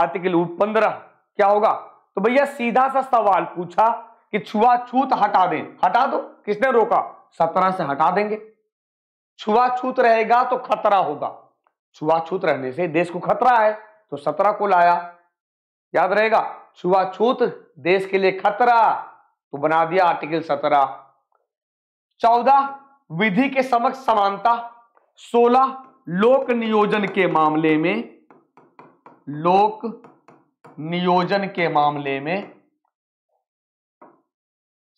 आर्टिकल पंद्रह। क्या होगा? तो भैया सीधा सा सवाल पूछा कि छुआछूत हटा दें, हटा दो, किसने रोका? सत्रह से हटा देंगे। छुआछूत रहेगा तो खतरा होगा, छुआछूत रहने से देश को खतरा है, तो सत्रह को लाया, याद रहेगा। छुआछूत देश के लिए खतरा, तो बना दिया आर्टिकल सत्रह। चौदह विधि के समक्ष समानता, सोलह लोक नियोजन के मामले में, लोक नियोजन के मामले में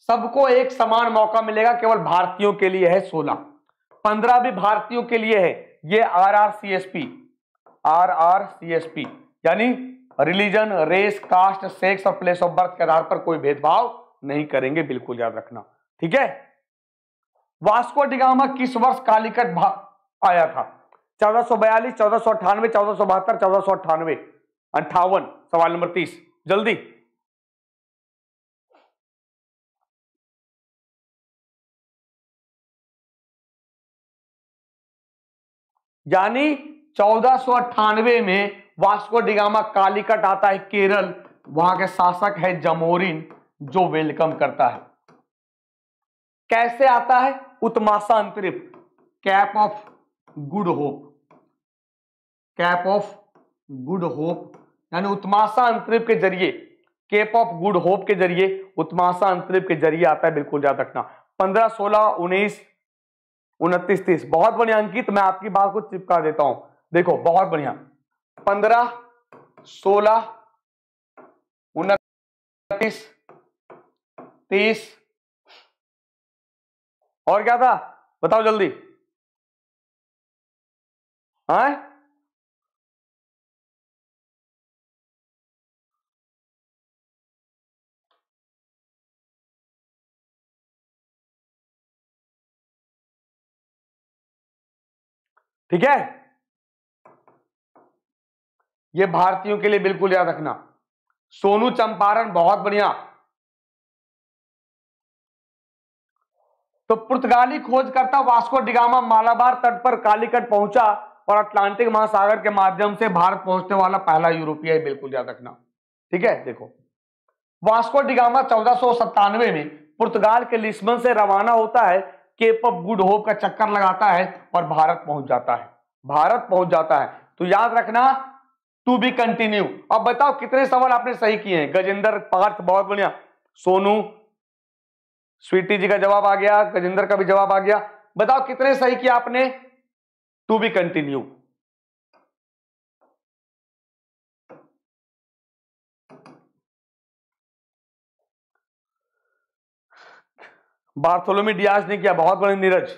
सबको एक समान मौका मिलेगा, केवल भारतीयों के लिए है सोलह। पंद्रह भी भारतीयों के लिए है, ये R R C S P, R R C S P यानी रिलीजन, रेस, कास्ट, सेक्स और प्लेस ऑफ बर्थ के आधार पर कोई भेदभाव नहीं करेंगे, बिल्कुल याद रखना। ठीक है, वास्को डिगामा किस वर्ष कालीकट आया था? चौदह सौ बयालीस, चौदह सौ अट्ठानवे, चौदह सौ बहत्तर, चौदह सौ अट्ठानवे, अंठावन। सवाल नंबर तीस, जल्दी। यानी चौदह सौ अट्ठानवे में वास्को डिगामा कालीकट आता है केरल, वहां के शासक है जमोरिन, जो वेलकम करता है। कैसे आता है? उत्तमाशा अंतरिप, cap of good hope, cap of good hope यानी उत्तमाशा अंतरिप के जरिए, कैप ऑफ गुड होप के जरिए, उत्तमाशा अंतरिप के जरिए आता है, बिल्कुल याद रखना। पंद्रह, सोलह, उन्नीस, उनतीस, तीस, बहुत बढ़िया अंकित, मैं आपकी बात को चिपका देता हूं, देखो बहुत बढ़िया। पंद्रह, सोलह, उनतीस, तीस, और क्या था बताओ जल्दी? हाँ, ठीक है, ये भारतीयों के लिए, बिल्कुल याद रखना। सोनू चंपारण, बहुत बढ़िया। तो पुर्तगाली खोजकर्ता वास्को डिगामा मालाबार तट पर कालीकट पहुंचा और अटलांटिक महासागर के माध्यम से भारत पहुंचने वाला पहला यूरोपीय है, बिल्कुल याद रखना। ठीक है, देखो वास्को डिगामा चौदह सौ सत्तानवे में पुर्तगाल के लिस्बन से रवाना होता है, केप ऑफ गुड होप का चक्कर लगाता है और भारत पहुंच जाता है, भारत पहुंच जाता है। तो याद रखना, टू बी कंटिन्यू। अब बताओ कितने सवाल आपने सही किए हैं? गजेंद्र पार्थ, बहुत बढ़िया। सोनू, स्वीटी जी का जवाब आ गया, गजेंद्र का भी जवाब आ गया। बताओ कितने सही किया आपने? To be continue. Bartholomew Dias ने किया, बहुत बड़े नीरज।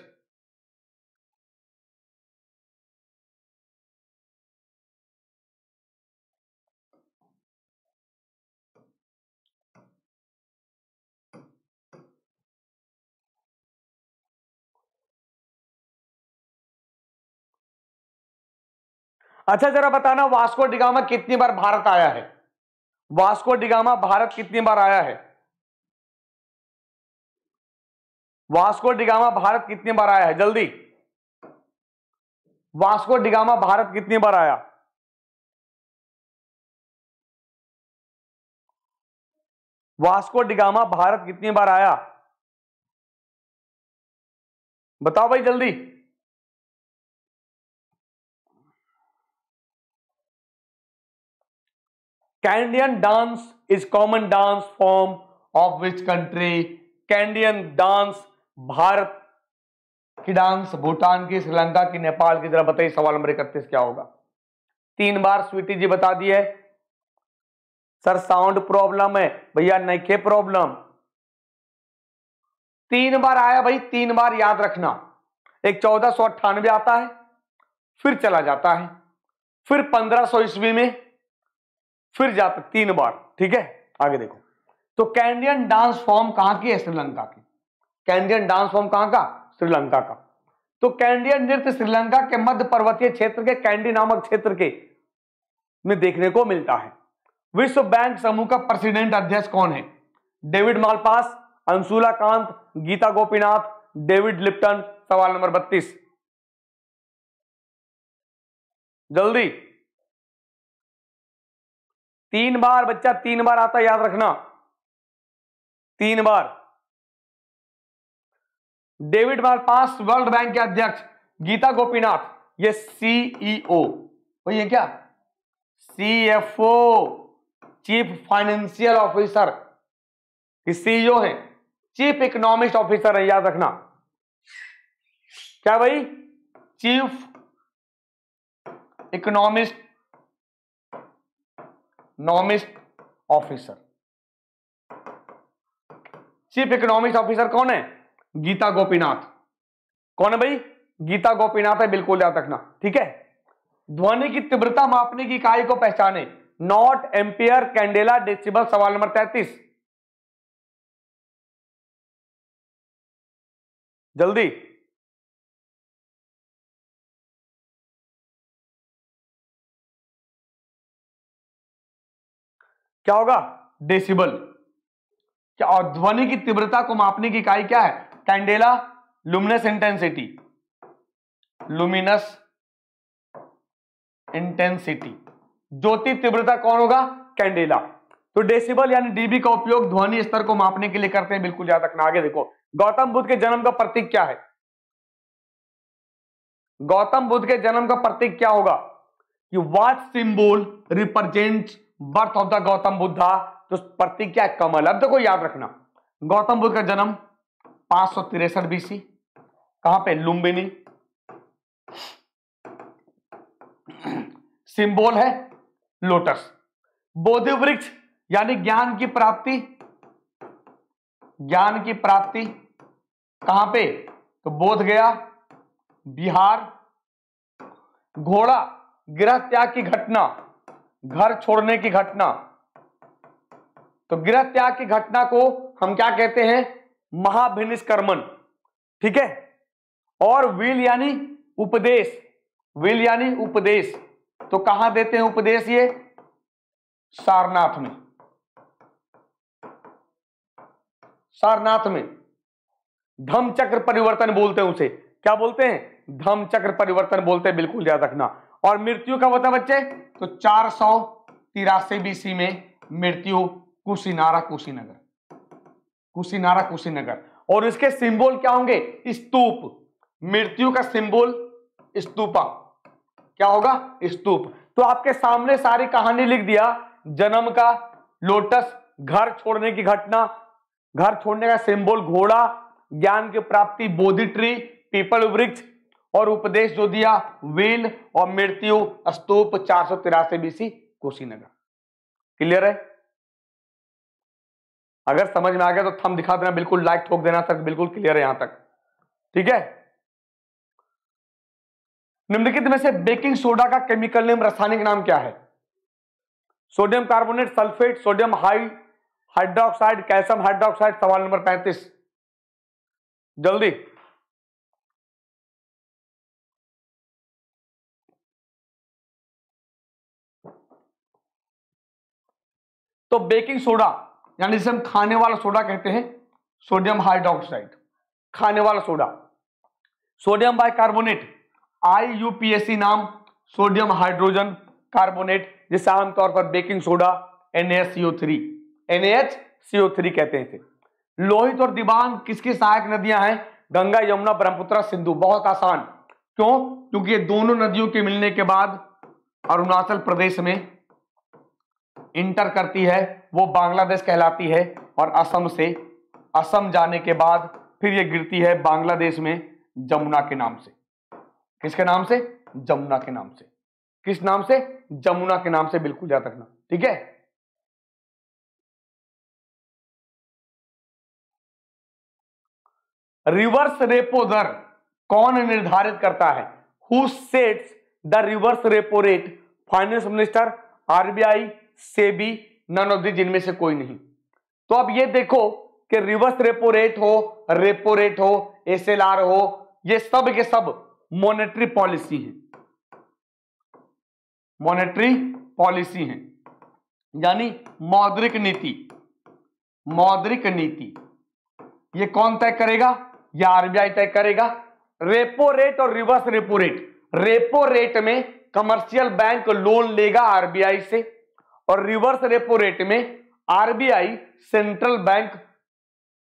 अच्छा, जरा बताना वास्को डिगामा कितनी बार भारत आया है? वास्को डिगामा भारत कितनी बार आया है? वास्को डिगामा भारत कितनी बार आया है? जल्दी, वास्को डिगामा भारत कितनी बार आया? वास्को डिगामा भारत कितनी बार आया? बताओ भाई जल्दी। Candian dance is common dance form of which country? Candian dance Bharat की डांस भूटान की, श्रीलंका की, नेपाल की। जरा बताइए सवाल नंबर इकतीस क्या होगा? तीन बार स्वीटी जी बता दी है। सर साउंड प्रॉब्लम है भैया, नहीं प्रॉब्लम। तीन बार आया भाई, तीन बार याद रखना। एक चौदह सौ अट्ठानवे आता है, फिर चला जाता है, फिर पंद्रह सौ ईस्वी में फिर जाता, तीन बार। ठीक है, आगे देखो। तो कैंडियन डांस फॉर्म कहां की है? श्रीलंका की। कैंडियन डांस फॉर्म कहां का? श्रीलंका का। तो कैंडियन नृत्य श्रीलंका के मध्य पर्वतीय क्षेत्र के कैंडी नामक क्षेत्र के में देखने को मिलता है। विश्व बैंक समूह का प्रेसिडेंट अध्यक्ष कौन है? David Malpass, Anshula Kant, Gita Gopinath, David Lipton. सवाल नंबर बत्तीस जल्दी। तीन बार बच्चा, तीन बार आता याद रखना, तीन बार। डेविड मालपास वर्ल्ड बैंक के अध्यक्ष, गीता गोपीनाथ ये सीईओ, वही है क्या? CFO chief financial officer, CEO है, चीफ इकोनॉमिस्ट ऑफिसर है, याद रखना। क्या भाई? चीफ इकोनॉमिस्ट नॉमिस्ट ऑफिसर। चीफ इकोनॉमिस्ट ऑफिसर कौन है? गीता गोपीनाथ। कौन है भाई? गीता गोपीनाथ है, बिल्कुल याद रखना। ठीक है, ध्वनि की तीव्रता मापने की इकाई को पहचाने। Knot, ampere, candela, decibel. सवाल नंबर तैंतीस जल्दी। क्या होगा? डेसिबल। क्या? और ध्वनि की तीव्रता को मापने की इकाई क्या है? Candela. Luminous intensity, luminous intensity. ज्योति तीव्रता कौन होगा? कैंडेला। तो डेसिबल यानी डीबी का उपयोग ध्वनि स्तर को मापने के लिए करते हैं, बिल्कुल याद रखना। आगे देखो, गौतम बुद्ध के जन्म का प्रतीक क्या है? गौतम बुद्ध के जन्म का प्रतीक क्या होगा? What symbol represents birth of the Gautam Buddha? तो प्रतीक क्या? कमल। अब देखो याद रखना, गौतम बुद्ध का जन्म पांच सौ तिरसठ बीसी, कहां पे? लुम्बिनी। सिंबल है लोटस। बोधि वृक्ष यानी ज्ञान की प्राप्ति, ज्ञान की प्राप्ति कहां पे? तो बोध गया, बिहार। घोड़ा गृह त्याग की घटना, घर छोड़ने की घटना। तो गृह त्याग की घटना को हम क्या कहते हैं? महाभिनिष्क्रमण। ठीक है, और व्हील यानी उपदेश, व्हील यानी उपदेश। तो कहां देते हैं उपदेश? ये सारनाथ में, सारनाथ में। धम्म चक्र परिवर्तन बोलते हैं उसे, क्या बोलते हैं? धम्म चक्र परिवर्तन बोलते हैं, बिल्कुल याद रखना। और मृत्यु कब होता है बच्चे? तो चार सौ तिरासी बीसी में मृत्यु, कुशीनारा, कुशीनगर, कुशीनारा, कुशीनगर। और इसके सिंबल क्या होंगे? स्तूप। मृत्यु का सिंबल स्तूपा, क्या होगा? स्तूप। तो आपके सामने सारी कहानी लिख दिया, जन्म का लोटस, घर छोड़ने की घटना, घर छोड़ने का सिंबल घोड़ा, ज्ञान की प्राप्ति बोधि ट्री, पीपल वृक्ष, और उपदेश जो दिया व्हील, और मृत्यु स्तूप चार सौ तिरासी बीसी कुशीनगर। क्लियर है? अगर समझ में आ गया तो थंब दिखा देना, बिल्कुल लाइक ठोक देना सर, बिल्कुल क्लियर है यहां तक। ठीक है, निम्नलिखित में से बेकिंग सोडा का केमिकल नेम, रासायनिक नाम क्या है? सोडियम कार्बोनेट, सल्फेट, सोडियम हाई हाइड्रोक्साइड, कैल्शियम हाइड्रोक्साइड। सवाल नंबर पैंतीस जल्दी। तो बेकिंग सोडा यानी जिसे हम खाने वाला सोडा कहते हैं, सोडियम हाइड्रोक्साइड, खाने वाला soda, sodium bicarbonate I U P A C नाम, सोडियम हाइड्रोजन कार्बोनेट, जिसे आमतौर पर baking soda N A C O three N A H C O three कहते हैं। लोहित और दिबांग किसकी सहायक नदियां हैं? गंगा, यमुना, ब्रह्मपुत्र, सिंधु। बहुत आसान, क्यों? क्योंकि ये दोनों नदियों के मिलने के बाद अरुणाचल प्रदेश में इंटर करती है, वो बांग्लादेश कहलाती है, और असम से, असम जाने के बाद फिर ये गिरती है बांग्लादेश में जमुना के नाम से। किसके नाम से? जमुना के नाम से। किस नाम से? जमुना के नाम से, बिल्कुल याद रखना, ठीक है। रिवर्स रेपो दर कौन निर्धारित करता है? Who sets the reverse repo rate? Finance minister, R B I, SEBI, none of the, जिनमें से कोई नहीं। तो अब ये देखो कि रिवर्स रेपो रेट हो, रेपो रेट हो, एस एल आर हो, ये सब के सब मॉनेटरी पॉलिसी है, मॉनेटरी पॉलिसी है, यानी मौद्रिक नीति, मौद्रिक नीति। ये कौन तय करेगा? या आर बी आई तय करेगा। रेपो रेट और reverse repo rate, repo rate में कमर्शियल बैंक लोन लेगा आर बी आई से, और रिवर्स रेपो रेट में R B I central bank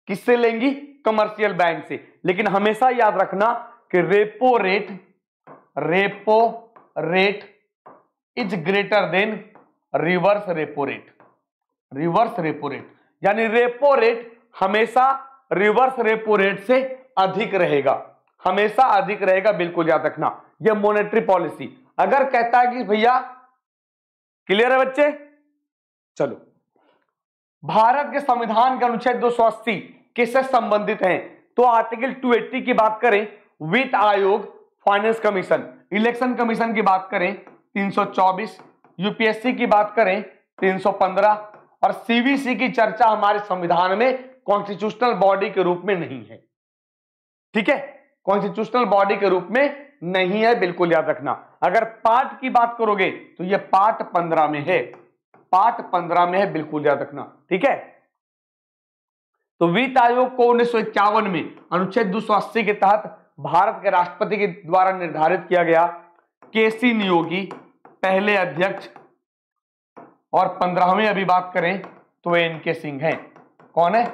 किससे लेंगी? कमर्शियल बैंक से। लेकिन हमेशा याद रखना कि repo rate, repo rate is greater than reverse repo rate, reverse repo rate, यानी रेपो रेट हमेशा रिवर्स रेपो रेट से अधिक रहेगा, हमेशा अधिक रहेगा, बिल्कुल याद रखना। यह मॉनेटरी पॉलिसी। अगर कहता है कि भैया, क्लियर है बच्चे? चलो, भारत के संविधान के अनुच्छेद दो सौ अस्सी किससे संबंधित हैं? तो आर्टिकल दो सौ अस्सी की बात करें, वित्त आयोग, फाइनेंस कमीशन, इलेक्शन कमीशन की बात करें तीन सौ चौबीस, यू पी एस सी की बात करें तीन सौ पंद्रह, और सी बी सी की चर्चा हमारे संविधान में कॉन्स्टिट्यूशनल बॉडी के रूप में नहीं है, ठीक है, कॉन्स्टिट्यूशनल बॉडी के रूप में नहीं है, बिल्कुल याद रखना। अगर पार्ट की बात करोगे तो यह पार्ट पंद्रह में है, पार्ट पंद्रह में है, बिल्कुल याद रखना, ठीक है। तो वित्त आयोग को उन्नीस सौ इक्यावन में अनुच्छेद दो सौ अस्सी के तहत भारत के राष्ट्रपति के द्वारा निर्धारित किया गया। के सी नियोगी पहले अध्यक्ष, और पंद्रहवें अभी बात करें तो एन के सिंह है। कौन है?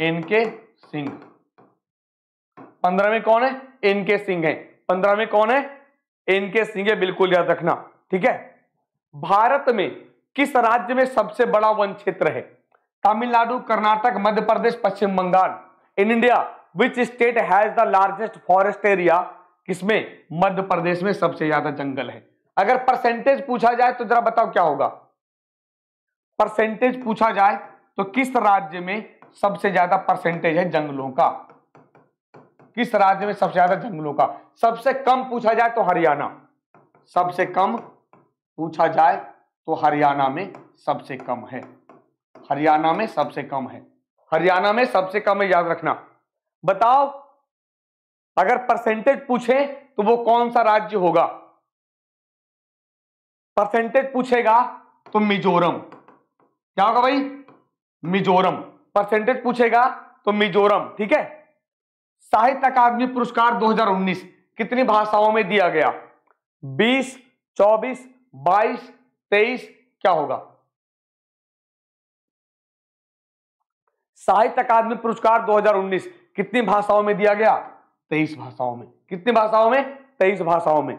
एन के सिंह। पंद्रह में कौन है? एन के सिंह है। पंद्रह में कौन है? एन के सिंह है, बिल्कुल याद रखना, ठीक है। भारत में किस राज्य में सबसे बड़ा वन क्षेत्र है? Tamil Nadu, Karnataka, Madhya Pradesh, Paschim Bengal. In India which state has the largest forest area? किसमें? मध्य प्रदेश में सबसे ज्यादा जंगल है। अगर परसेंटेज पूछा जाए तो जरा बताओ क्या होगा? परसेंटेज पूछा जाए तो किस राज्य में सबसे ज्यादा परसेंटेज है जंगलों का? किस राज्य में सबसे ज्यादा जंगलों का? सबसे कम पूछा जाए तो हरियाणा, सबसे कम पूछा जाए तो हरियाणा में सबसे कम है, हरियाणा में सबसे कम है, हरियाणा में सबसे कम है, याद रखना। बताओ अगर परसेंटेज पूछे तो वो कौन सा राज्य होगा? परसेंटेज पूछेगा तो मिजोरम। क्या होगा भाई? मिजोरम। परसेंटेज पूछेगा तो मिजोरम, ठीक है। साहित्य अकादमी पुरस्कार दो हज़ार उन्नीस कितनी भाषाओं में दिया गया? बीस, चौबीस, बाईस, तेईस, क्या होगा? साहित्य अकादमी पुरस्कार दो हज़ार उन्नीस कितनी भाषाओं में दिया गया? तेईस भाषाओं में। कितनी भाषाओं में? तेईस भाषाओं में।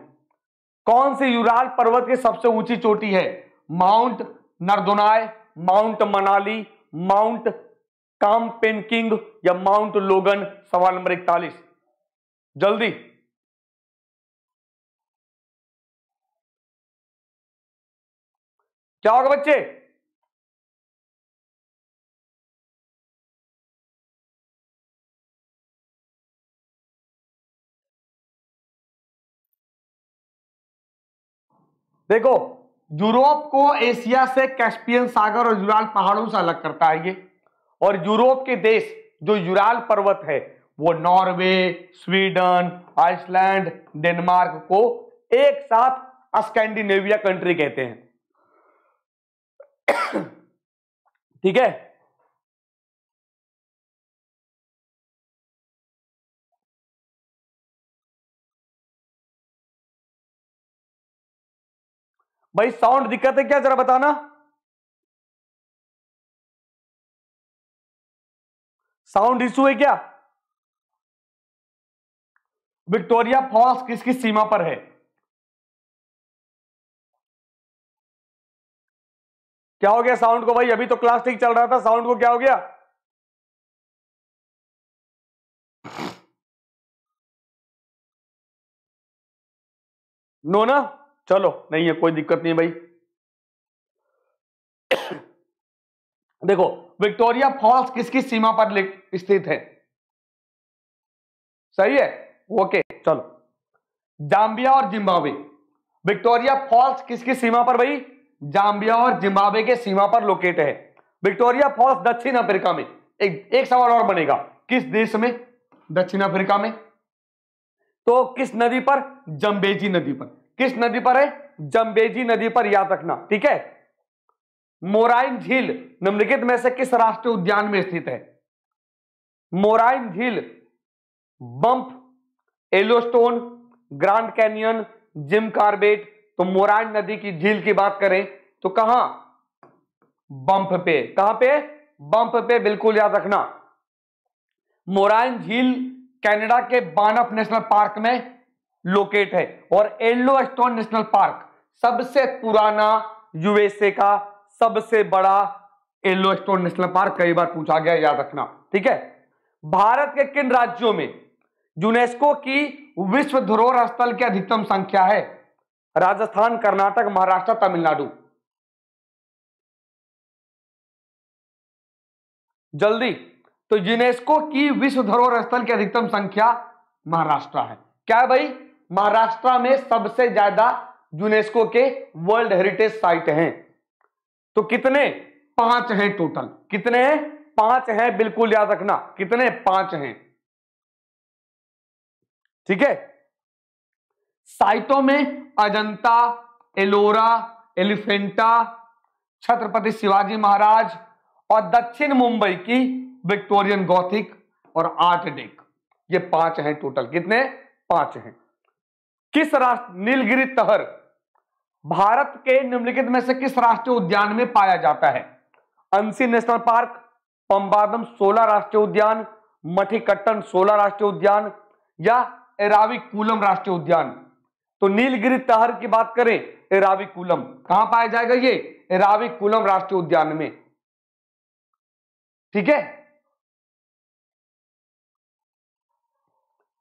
कौन से यूराल पर्वत की सबसे ऊंची चोटी है? माउंट नरदुनाय, माउंट मनाली, माउंट काम पेनकिंग, या माउंट लोगन? सवाल नंबर इकतालीस, जल्दी। क्या होगा बच्चे? देखो, यूरोप को एशिया से कैस्पियन सागर और यूराल पहाड़ों से अलग करता है ये, और यूरोप के देश जो यूराल पर्वत है वो नॉर्वे, स्वीडन, आइसलैंड, डेनमार्क को एक साथ स्कैंडिनेविया कंट्री कहते हैं। ठीक है। भाई साउंड दिक्कत है क्या, जरा बताना। साउंड इशू है क्या? विक्टोरिया फॉल्स किसकी सीमा पर है? क्या हो गया साउंड को भाई? अभी तो क्लास ठीक चल रहा था, साउंड को क्या हो गया? नो ना, चलो नहीं है, कोई दिक्कत नहीं है भाई। देखो विक्टोरिया फॉल्स किसकी सीमा पर स्थित है? सही है, ओके चलो। जाम्बिया और जिम्बाब्वे, विक्टोरिया फॉल्स किसकी सीमा पर भाई? जाम्बिया और जिम्बाब्वे के सीमा पर लोकेट है। विक्टोरिया फॉल्स दक्षिण अफ्रीका में। एक एक सवाल और बनेगा, किस देश में? दक्षिण अफ्रीका में। तो किस नदी पर? जम्बेजी नदी पर। किस नदी पर है? जम्बेजी नदी पर, याद रखना ठीक है। मोराइन झील निम्नलिखित में से किस राष्ट्रीय उद्यान में स्थित है? मोराइन झील, Banff, Yellowstone, Grand Canyon, Jim Corbett. तो मोराइन नदी की झील की बात करें तो कहां? बंप पे। कहां पे? बंप पे, बिल्कुल याद रखना। मोराइन झील कनाडा के बानफ नेशनल पार्क में लोकेट है। और येलोस्टोन नेशनल पार्क सबसे पुराना, यूएसए का सबसे बड़ा येलोस्टोन नेशनल पार्क, कई बार पूछा गया, याद रखना ठीक है। भारत के किन राज्यों में यूनेस्को की विश्व धरोहर स्थल की अधिकतम संख्या है? राजस्थान, कर्नाटक, महाराष्ट्र, तमिलनाडु। जल्दी। तो यूनेस्को की विश्व धरोहर स्थल की अधिकतम संख्या महाराष्ट्र है। क्या है भाई? महाराष्ट्र में सबसे ज्यादा यूनेस्को के वर्ल्ड हेरिटेज साइट हैं। तो कितने? पांच हैं टोटल। कितने हैं? पांच हैं, बिल्कुल याद रखना। कितने? पांच हैं, ठीक है। साइटों में अजंता, एलोरा, एलिफेंटा, छत्रपति शिवाजी महाराज और दक्षिण मुंबई की विक्टोरियन गॉथिक और आर्ट डेक, ये पांच हैं टोटल। कितने? पांच हैं। किस राष्ट्र नीलगिरी तहर भारत के निम्नलिखित में से किस राष्ट्रीय उद्यान में पाया जाता है? अंशी नेशनल पार्क, पंबादम सोलह राष्ट्रीय उद्यान, मठिकट्टन सोलह राष्ट्रीय उद्यान या एराविकुलम राष्ट्रीय उद्यान। तो नीलगिरी तहर की बात करें, एराविकुलम। कहां पाया जाएगा ये? एराविकुलम राष्ट्रीय उद्यान में, ठीक है।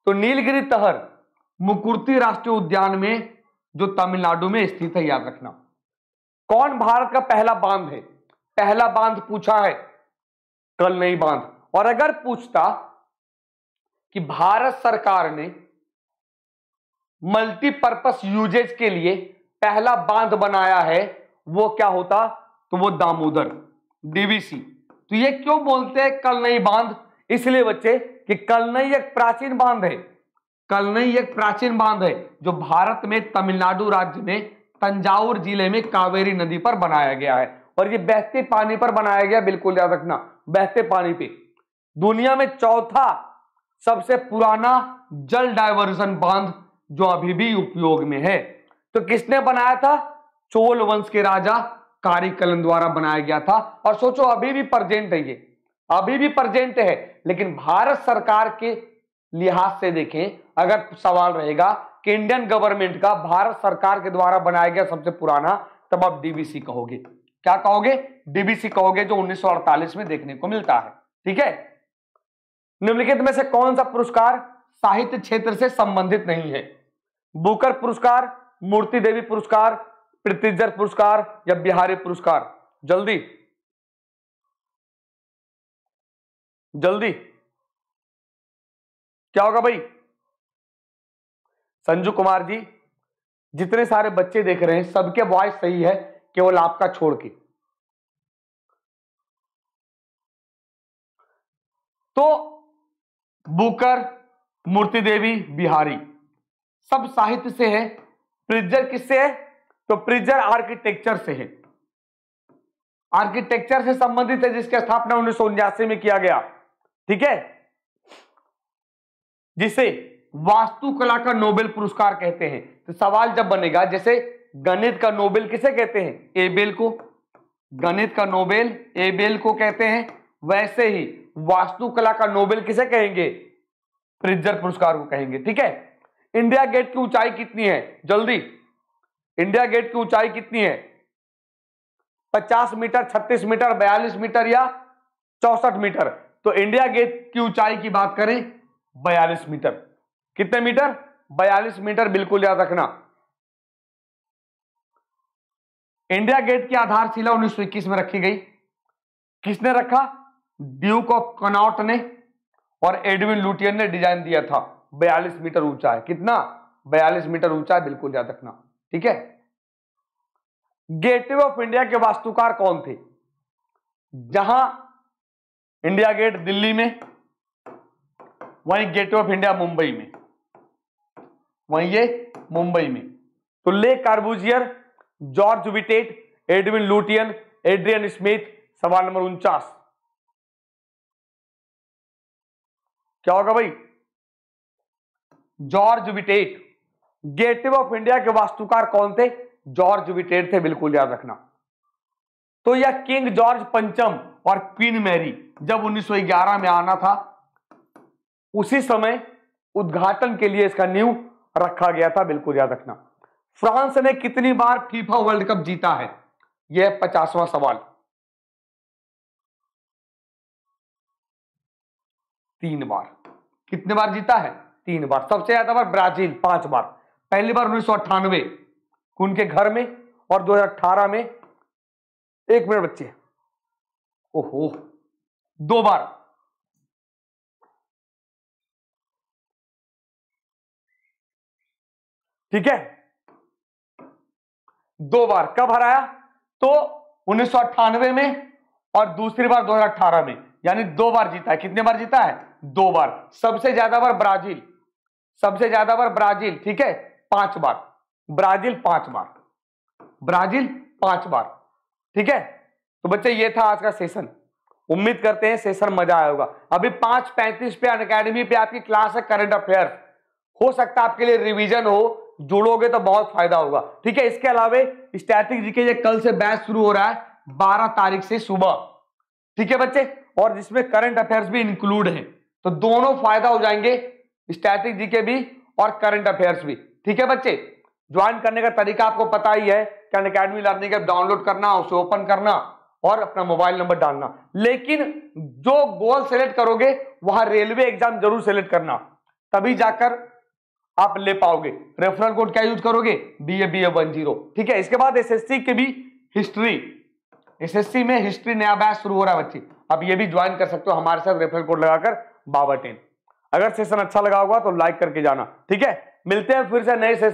तो नीलगिरी तहर मुकुर्ती राष्ट्रीय उद्यान में, जो तमिलनाडु में स्थित है, याद रखना। कौन भारत का पहला बांध है? पहला बांध पूछा है कल, नहीं बांध। और अगर पूछता कि भारत सरकार ने मल्टीपर्पस यूजेज के लिए पहला बांध बनाया है, वो क्या होता? तो वो दामोदर, डीवीसी। तो ये क्यों बोलते हैं कलनई बांध? इसलिए बच्चे कि कलनई एक प्राचीन बांध है। कलनई एक प्राचीन बांध है जो भारत में तमिलनाडु राज्य में तंजावुर जिले में कावेरी नदी पर बनाया गया है। और ये बहते पानी पर बनाया गया, बिल्कुल याद रखना, बहते पानी पे। दुनिया में चौथा सबसे पुराना जल डायवर्जन बांध जो अभी भी उपयोग में है। तो किसने बनाया था? चोल वंश के राजा कारिकलन द्वारा बनाया गया था। और सोचो अभी भी प्रेजेंट है, ये अभी भी प्रेजेंट है। लेकिन भारत सरकार के लिहाज से देखें, अगर सवाल रहेगा कि इंडियन गवर्नमेंट का भारत सरकार के द्वारा बनाया गया सबसे पुराना, तब आप डीबीसी कहोगे। क्या कहोगे? डीबीसी कहोगे, जो उन्नीस सौ अड़तालीस में देखने को मिलता है, ठीक है। निम्नलिखित में से कौन सा पुरस्कार साहित्य क्षेत्र से संबंधित नहीं है? बुकर पुरस्कार, मूर्ति देवी पुरस्कार, प्रीतिजर पुरस्कार या बिहारी पुरस्कार। जल्दी जल्दी, क्या होगा भाई? संजू कुमार जी, जितने सारे बच्चे देख रहे हैं सबके वॉइस सही है, केवल आपका छोड़ के। तो बुकर, मूर्ति देवी, बिहारी सब साहित्य से है। प्रिजर किससे है? तो प्रिजर आर्किटेक्चर से है। आर्किटेक्चर से संबंधित है जिसकी स्थापना उन्नीस सौ उन्यासी में किया गया, ठीक है, जिसे वास्तुकला का नोबेल पुरस्कार कहते हैं। तो सवाल जब बनेगा, जैसे गणित का नोबेल किसे कहते हैं? एबेल को। गणित का नोबेल एबेल को कहते हैं, वैसे ही वास्तुकला का नोबेल किसे कहेंगे? प्रिजर पुरस्कार को कहेंगे, ठीक है। इंडिया गेट की ऊंचाई कितनी है? जल्दी, इंडिया गेट की ऊंचाई कितनी है? पचास मीटर, छत्तीस मीटर, बयालीस मीटर या चौसठ मीटर? तो इंडिया गेट की ऊंचाई की बात करें, बयालीस मीटर। कितने मीटर? बयालीस मीटर, बिल्कुल याद रखना। इंडिया गेट की आधारशिला उन्नीस सौ इक्कीस में रखी गई। किसने रखा? ड्यूक ऑफ कनॉट ने और एडविन लुटियन ने डिजाइन दिया था। बयालीस मीटर ऊंचा है। कितना? बयालीस मीटर ऊंचा है, बिल्कुल याद रखना, ठीक है। गेटवे ऑफ इंडिया के वास्तुकार कौन थे? जहां इंडिया गेट दिल्ली में, वहीं गेटवे ऑफ इंडिया मुंबई में, वहीं ये मुंबई में। तो ले Corbusier, George Wittet, Edwin Lutyens, Adrian Smith. सवाल नंबर उनचास क्या होगा भाई? George Wittet. Gateway of India के वास्तुकार कौन थे? जॉर्ज विटेट थे, बिल्कुल याद रखना। तो यह किंग जॉर्ज पंचम और क्वीन मैरी जब उन्नीस सौ ग्यारह में आना था, उसी समय उद्घाटन के लिए इसका नींव रखा गया था, बिल्कुल याद रखना। फ्रांस ने कितनी बार फीफा वर्ल्ड कप जीता है? यह पचासवां सवाल। तीन बार। कितने बार जीता है? तीन बार। सबसे ज्यादा बार ब्राजील, पांच बार। पहली बार उन्नीस सौ अट्ठानवे उनके घर में, और दो हजार अठारह में। एक मिनट बच्चे, ओहो, दो बार। ठीक है, दो बार। कब हराया? तो उन्नीस सौ अट्ठानवे में और दूसरी बार दो हजार अठारह में, यानी दो बार जीता है। कितने बार जीता है? दो बार। सबसे ज्यादा बार ब्राजील, सबसे ज्यादा बार ब्राजील, ठीक है, पांच बार। ब्राजील पांच बार, ब्राजील पांच बार, ठीक है। तो बच्चे ये था आज का सेशन। उम्मीद करते हैं सेशन मजा आया होगा। अभी पांच पैंतीस पे अनअकैडमी पे आपकी क्लास है करंट अफेयर, हो सकता है आपके लिए रिवीजन हो, जुड़ोगे तो बहुत फायदा होगा, ठीक है। इसके अलावा स्टैटिक जीके ये कल से बैच शुरू हो रहा है बारह तारीख से सुबह, ठीक है बच्चे, और जिसमें करंट अफेयर्स भी इंक्लूड है। तो दोनों फायदा हो जाएंगे, स्टैटिक जीके भी और करंट अफेयर्स भी, ठीक है बच्चे। ज्वाइन करने का तरीका आपको पता ही है, अनअकैडमी लर्निंग ऐप डाउनलोड करना, उसे ओपन करना और अपना मोबाइल नंबर डालना। लेकिन जो गोल सेलेक्ट करोगे वहां रेलवे एग्जाम जरूर सेलेक्ट करना, तभी जाकर आप ले पाओगे। रेफरल कोड क्या यूज करोगे? B A B A one zero, ठीक है। इसके बाद एसएससी के भी हिस्ट्री, एसएससी में हिस्ट्री नया बैच शुरू हो रहा है बच्चे, अब ये भी ज्वाइन कर सकते हो हमारे साथ रेफरल कोड लगाकर बाबा टेन। अगर सेशन अच्छा लगा होगा तो लाइक करके जाना, ठीक है। मिलते हैं फिर से नए सेशन।